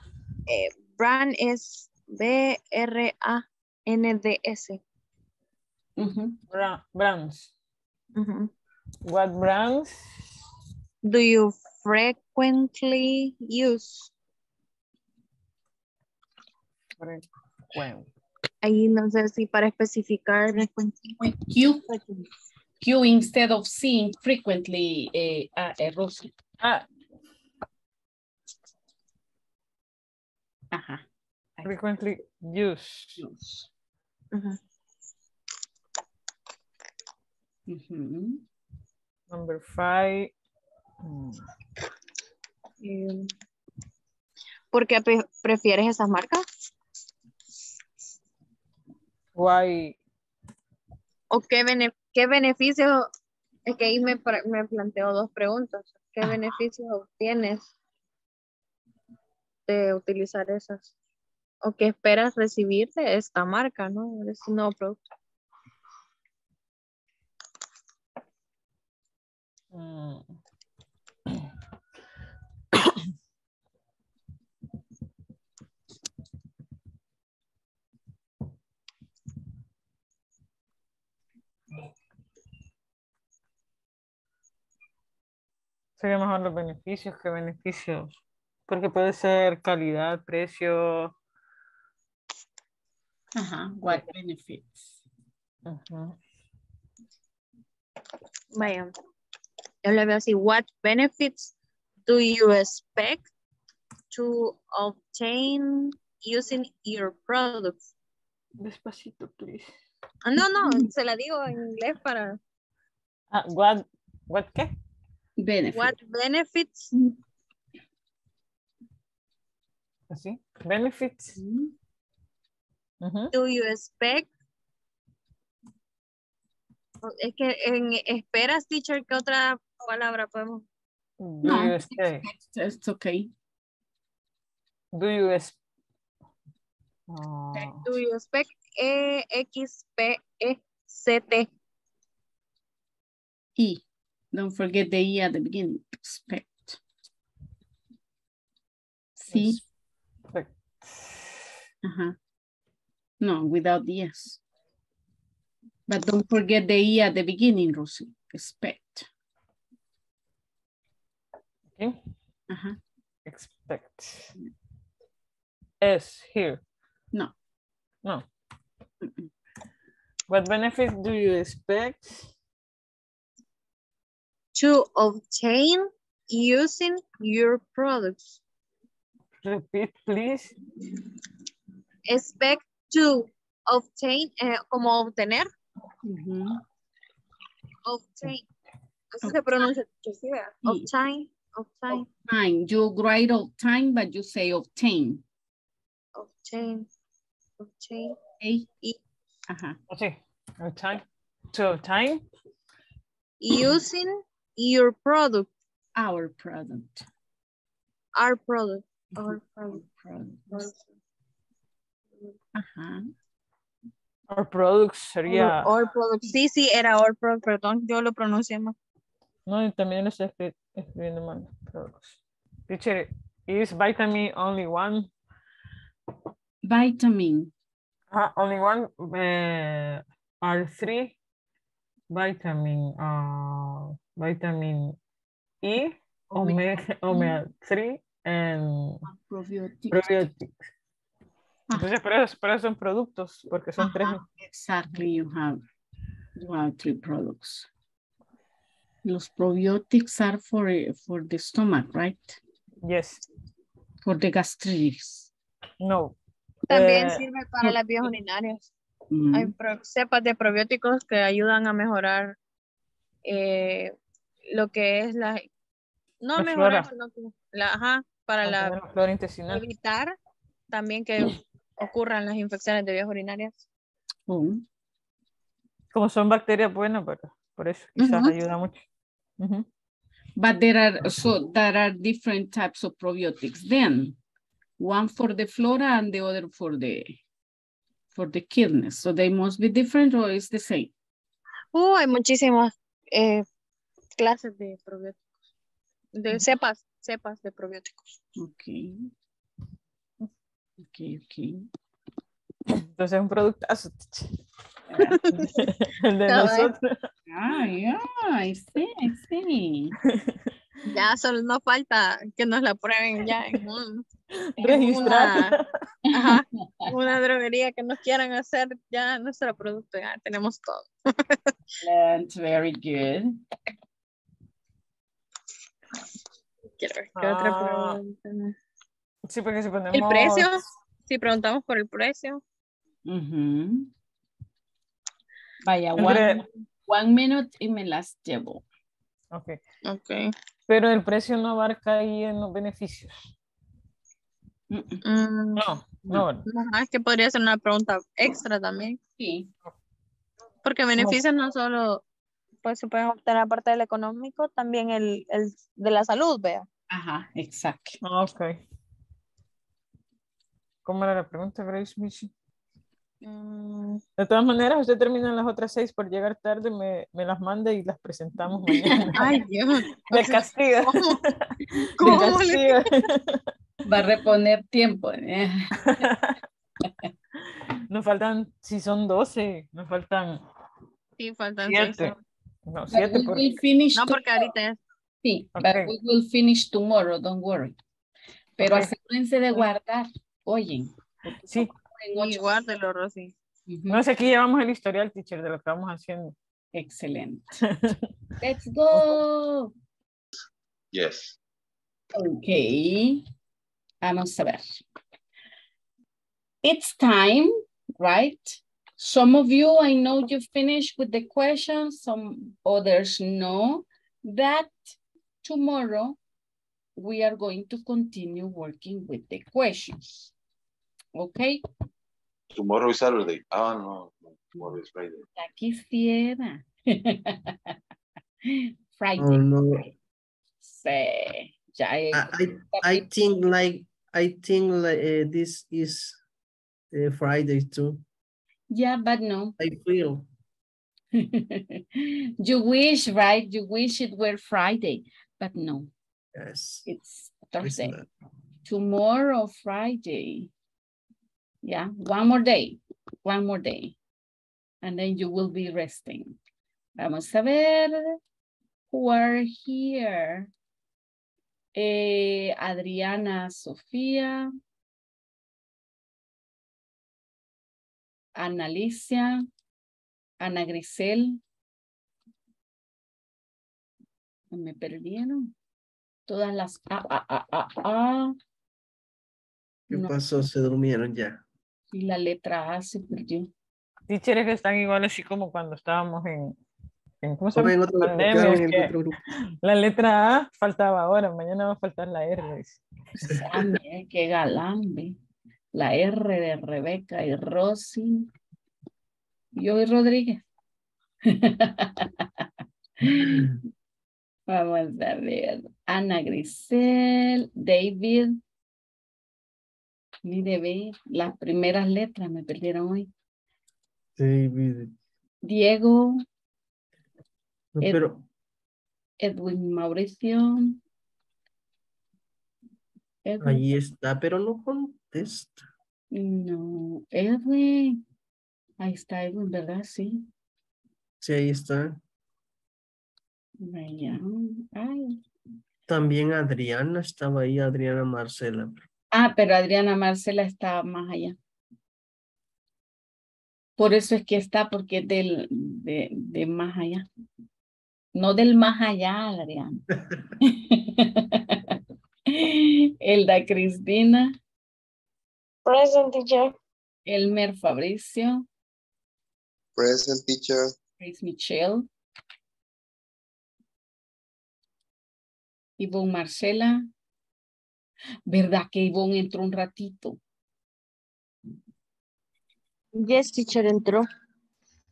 eh, brand es B R A N D S. Mm-hmm. Bra brands. Mm-hmm. What brands do you frequently use? Frequent. Ahí no sé si para especificar. Q. Q instead of seeing frequently. Eh, ah, eh, Rosa. Ah. Uh-huh. Frequently used. Use. Uh-huh. Mm-hmm. Number five. Mm. Um, ¿Por qué pre prefieres esas marcas? Why? ¿O qué, bene qué beneficios? Es que ahí me, me planteo dos preguntas. ¿Qué uh-huh. beneficios obtienes de utilizar esas? ¿O qué esperas recibir de esta marca, no? De este nuevo producto. Mm. Sería mejor los beneficios que beneficios. Porque puede ser calidad, precio. Ajá, what benefits. Ajá. Vaya, yo le veo así, what benefits do you expect to obtain using your products? Despacito, please. Ah, no, no, se la digo en inglés para... Ah, what, what qué? Benefits. What benefits see, benefits. Mm-hmm. Mm-hmm. Do you expect? Es que en esperas, teacher, ¿qué otra palabra podemos? Do no, you expect? It's okay. Do you expect? Oh. Do you expect E X P E C T? E. Don't forget the E at the beginning. Expect. See? Expect. Uh-huh. No, without the S. But don't forget the E at the beginning, Rosie. Expect. Okay. Uh-huh. Expect. Yeah. S here. No. No. Mm-mm. What benefits do you expect? To obtain using your products. Repeat, please. Expect to obtain, eh, como obtener. Mm-hmm. Obtain. ¿Cómo se pronuncia? Obtain. Obtain. Obtain. You write obtain, but you say obtain. Obtain. Obtain. A. E. Uh-huh. Okay. Obtain. To obtain. Using your product. Our product. Our product. Our product. Ajá. Our products sería. Our, our products. Sí, sí, era our product. Perdón, yo lo pronuncié mal. No, y también lo estoy escribiendo mal. Products. Teacher, is vitamin only one? Vitamin. Ah, only one. Uh, are three? Vitamin, uh, vitamin E, omega, omega three, and probiotics. probiotics. Entonces, pero, pero son productos, porque son uh-huh. tres. Exactly, you have, you have three products. Los probiotics are for, for the stomach, right? Yes. For the gastritis. No. También uh, sirve para las vías urinarias. Mm-hmm. Hay cepas de probióticos que ayudan a mejorar eh, lo que es la no la mejorar sino que, la, ajá, para la, la flora intestinal, evitar también que ocurran las infecciones de vías urinarias. Uh-huh. Como son bacterias buenas, pero por eso quizás uh-huh. ayuda mucho. Uh-huh. But there are so there are different types of probiotics. Then one for the flora and the other for the for the kidneys, so they must be different or is the same? Oh, hay muchísimas eh, clases de probióticos, de cepas, cepas de probióticos. Okay. Okay, okay. Entonces un productazo. El de nosotros. Ah, yeah, I see, I see. Ya solo nos falta que nos la prueben ya en un registrar una, ajá, una droguería que nos quieran hacer ya nuestro producto, ya tenemos todo. That's very good. Quiero ver qué ah, otra pregunta. Sí, porque si ponemos... ¿El precio? Si preguntamos por el precio. Uh-huh. Vaya, one, one minute y me las llevo. Ok. Ok. Pero el precio no abarca ahí en los beneficios. Mm, no, no. no. Es que podría ser una pregunta extra también. Sí. Porque beneficios no, no solo, pues se pueden obtener aparte del económico, también el, el de la salud, vea. Ajá, exacto. Ok. ¿Cómo era la pregunta, Grace Michi? De todas maneras, usted termina las otras seis por llegar tarde, me, me las manda y las presentamos mañana. Ay, Dios. Me castiga. ¿Cómo? ¿Cómo me castiga? Le... Va a reponer tiempo. ¿Eh? Nos faltan, si son doce, nos faltan. Sí, faltan siete. No, siete por... no, porque ahorita es. Sí, okay. But we will finish tomorrow, don't worry. Pero okay. Asegúrense de guardar. Oyen. Sí. Y guárdelo, Rosy. Uh-huh. No sé, aquí llevamos el historial, teacher, de lo que vamos haciendo. Excelente. Let's go. Yes. Okay. Vamos a ver. It's time, right? Some of you, I know you finished with the questions. Some others know that tomorrow we are going to continue working with the questions. Okay? Tomorrow is Saturday. Oh, no. Tomorrow is Friday. Ya quisiera. Friday. Oh, no. Sí. Ya I, I, I think like, I think like, uh, this is uh, Friday too. Yeah, but no. I feel. You wish, right? You wish it were Friday, but no. Yes. It's Thursday. Tomorrow, Friday. Yeah, one more day. One more day. And then you will be resting. Vamos a ver who are here. Eh, Adriana, Sofía. Ana Alicia, Ana Grisel. Me perdieron. Todas las... Ah, ah, ah, ah, ah. ¿Qué no. pasó? Se durmieron ya. Y la letra A se perdió. Dicheres que están igual así como cuando estábamos en... en ¿Cómo se llama? La letra A faltaba ahora, mañana va a faltar la R. Sammy, qué galán, ve. La R de Rebeca y Rosy. Yo y Rodríguez. Vamos a ver. Ana Grisel, David. Ni de ver. Las primeras letras me perdieron hoy. David. Diego. No, Ed, pero... Edwin Mauricio. Edwin. Ahí está, pero no contesta. No, Edwin. Ahí está Edwin, ¿verdad? Sí. Sí, ahí está. Vaya. Ay. También Adriana estaba ahí, Adriana Marcela. Ah, pero Adriana Marcela está más allá. Por eso es que está, porque es del, de, de más allá. No del más allá, Adriana. Elda Cristina. Present, teacher. Elmer Fabricio. Present, teacher. Chris Michelle. Ivonne Marcela. ¿Verdad que Ivonne entró un ratito? Yes, teacher, entró.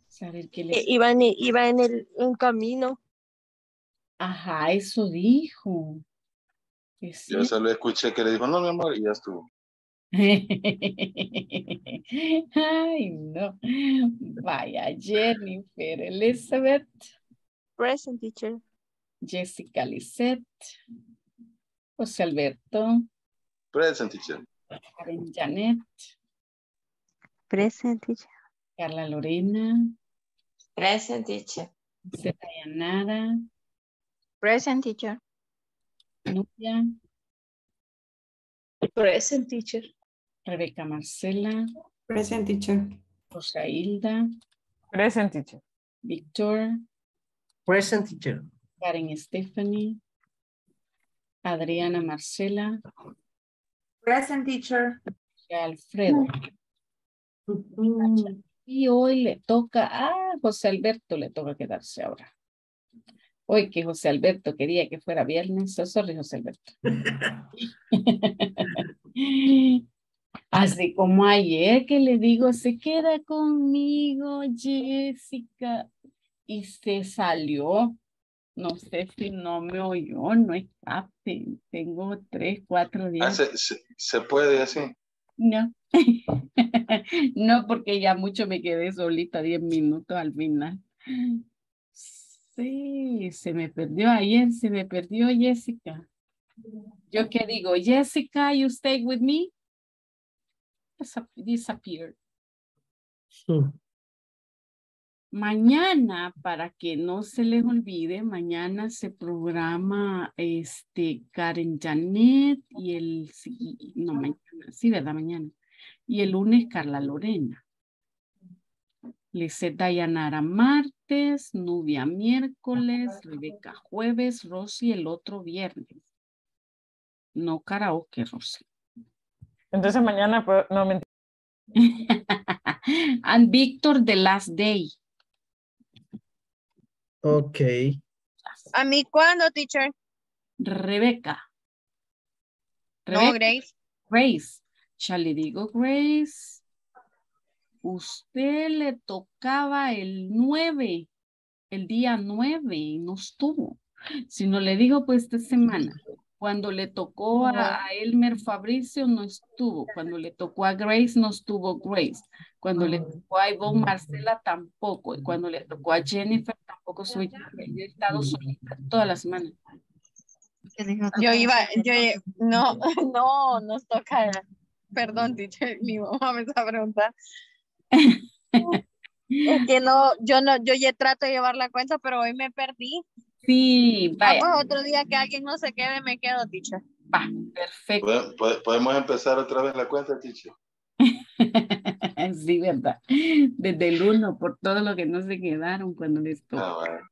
Saber qué les... iba, en, iba en el en camino. Ajá, eso dijo. ¿Es Yo solo escuché que le dijo, no, mi amor, y ya estuvo. Ay, no. Vaya, Jennifer Elizabeth. Present, teacher. Jessica Lisette. José Alberto. Present, teacher. Karen Janet. Present, teacher. Carla Lorena. Present, teacher. Zeta Yanara. Present, teacher. Nubia. Present, teacher. Rebeca Marcela. Present, teacher. Rosa Hilda. Present, teacher. Victor. Present, teacher. Karen Stephanie. Adriana Marcela. Present, teacher. Alfredo. Mm. Y hoy le toca a José Alberto, le toca quedarse ahora. Hoy que José Alberto quería que fuera viernes, oh, sorry José Alberto. Así como ayer que le digo, se queda conmigo Jessica. Y se salió. No sé si no me oyó, no escape. Tengo tres, cuatro días. Ah, se, se, ¿se puede así? No. No, porque ya mucho me quedé solita, diez minutos al final. Sí, se me perdió ayer, se me perdió Jessica. Yo que digo, Jessica, you stay with me? Disappeared. Sí. Mañana, para que no se les olvide, mañana se programa este Karen Janet y el, no mañana, sí, verdad, mañana. Y el lunes Carla Lorena. Lisette Dayanara martes, Nubia miércoles, Rebeca jueves, Rosy el otro viernes. No karaoke, Rosy. Entonces mañana, no mentira. And Victor the last day. Ok. ¿A mí cuándo, teacher? Rebeca. Rebeca. No, Grace. Grace. Ya le digo, Grace. Usted le tocaba el nueve, el día nueve y no estuvo. Si no le digo, pues esta semana. Cuando le tocó a Elmer Fabricio no estuvo. Cuando le tocó a Grace no estuvo Grace. Cuando le tocó a Ivonne Marcela tampoco. Y cuando le tocó a Jennifer tampoco soy yo. Yo he estado solita toda la semana. Yo iba, yo no, no, nos toca. Perdón, teacher, mi mamá me está preguntando. Es que no, yo no, yo ya trato de llevar la cuenta, pero hoy me perdí. Sí, vaya. Vamos otro día que alguien no se quede, me quedo, teacher. Va, perfecto. ¿Podemos empezar otra vez la cuenta, teacher? Sí, verdad. Desde el uno, por todo lo que no se quedaron cuando les tocó. Ah, bueno.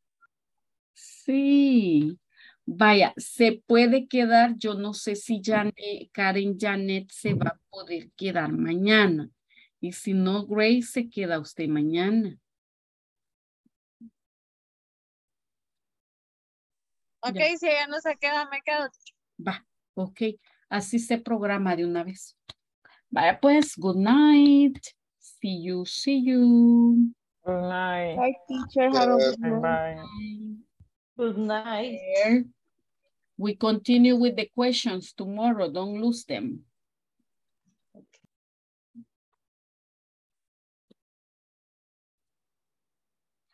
Sí. Vaya, se puede quedar, yo no sé si Janet, Karen Janet se va a poder quedar mañana. Y si no, Grace, se queda usted mañana. Ok, ya. Si ella no se queda, me quedo. Va, ok. Así se programa de una vez. Vaya pues, good night. See you, see you. Good night. Bye, teacher. Good night. Good night. We continue with the questions tomorrow. Don't lose them.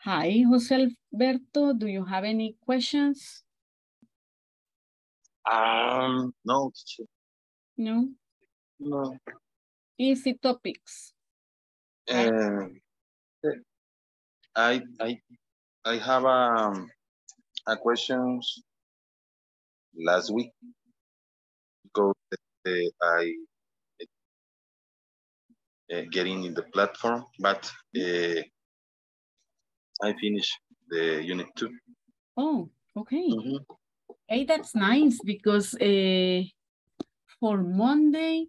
Hi, José Alberto, do you have any questions? Um, no. No? No. Easy topics. Uh, I, I, I have a, a question last week because uh, I uh, getting in the platform, but uh, I finished the unit two. Oh, okay. Mm-hmm. Hey, that's nice because uh, for Monday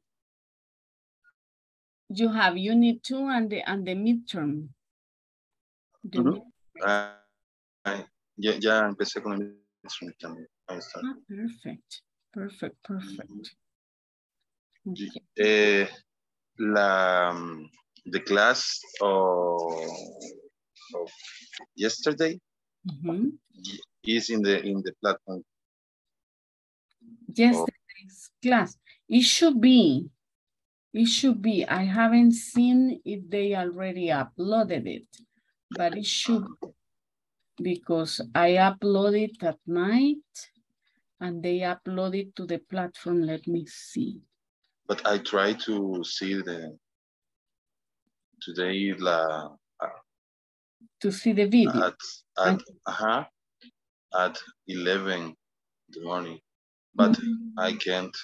you have unit two and the and the midterm. The mm-hmm. midterm. Uh, I, ya, ya empecé con el midterm también. Ah, perfect, perfect, perfect. Okay. Eh, la the class or. Of yesterday mm-hmm. is in the in the platform. Yesterday's class. It should be. It should be. I haven't seen if they already uploaded it, but it should because I upload it at night and they upload it to the platform. Let me see. But I try to see the today la. To see the video at, at, okay. uh-huh, at eleven the morning, but mm-hmm. I can't.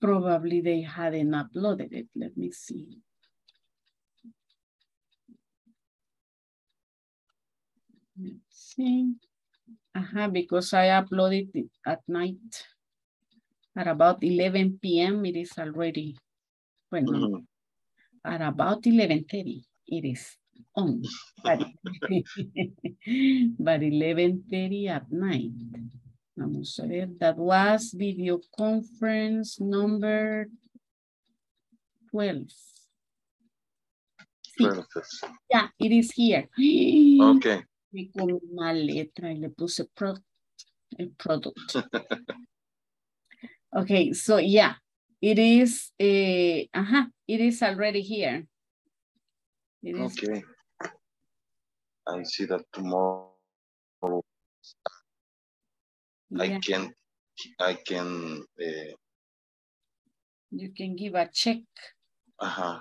Probably they hadn't uploaded it. Let me see. Let's see. Uh-huh, because I uploaded it at night at about eleven p m It is already, well, mm-hmm. at about eleven thirty it is. On, but, but eleven thirty at night. Vamos a ver, that was video conference number twelve. Sí. twelve. Yeah, it is here. Okay. Me comí una letra y le puse pro, el product. Okay, so yeah, it is, eh, uh, uh-huh, it is already here. Okay, I see that tomorrow. Yeah. I can, I can. Uh, you can give a check. Uh huh.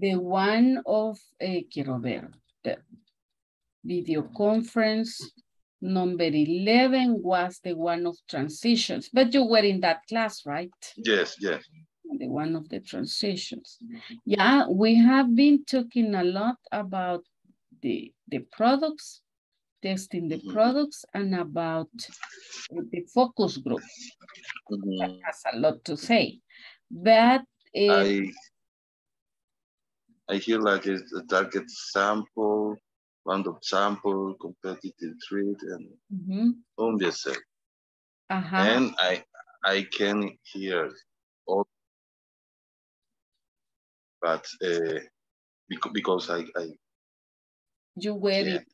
The one of uh, quiero ver the video conference number eleven was the one of transitions, but you were in that class, right? Yes. Yes. The one of the transitions. Yeah, we have been talking a lot about the, the products, testing the mm-hmm. products, and about the focus group. Mm-hmm. That has a lot to say. But I, I hear like it's the target sample, random sample, competitive treat, and mm-hmm. on the set. Uh-huh. And I I can hear all, but uh, because, because I, I. You wear yeah. it.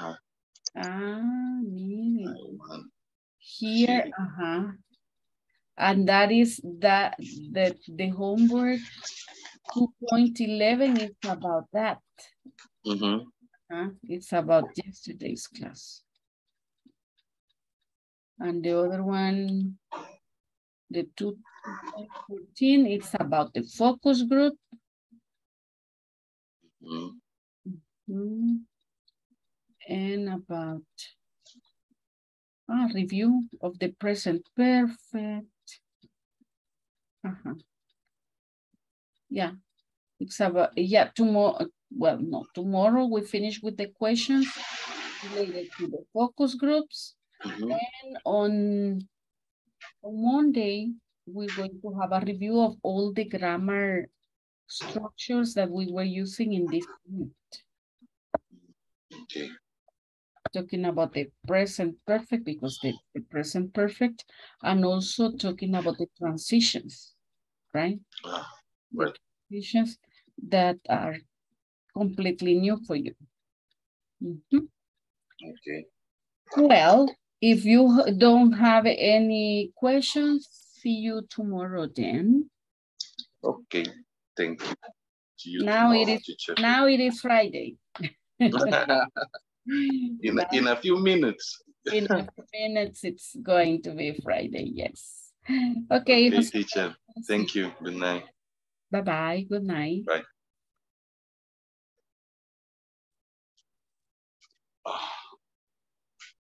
Uh-huh. Ah, meaning. I here, see. uh-huh. And that is that, that the homework two point eleven is about that. Mm-hmm. uh, it's about yesterday's class. And the other one, the two point fourteen, it's about the focus group. Mm-hmm. Mm-hmm. And about ah, review of the present perfect. Uh-huh. Yeah, it's about, yeah, tomorrow, well, no, tomorrow we finish with the questions related to the focus groups. Mm-hmm. And on, on Monday, we're going to have a review of all the grammar structures that we were using in this unit. Okay. Talking about the present perfect, because the, the present perfect, and also talking about the transitions, right? Uh, right. The transitions that are completely new for you. Mm-hmm. Okay. Well, if you don't have any questions, see you tomorrow then. Okay, thank you. See you now tomorrow, it is teacher. Now it is Friday. In a, in a few minutes. In a few minutes, it's going to be Friday, yes. Okay. Okay, teacher. Thank you. Good night. Bye-bye. Good night. Bye.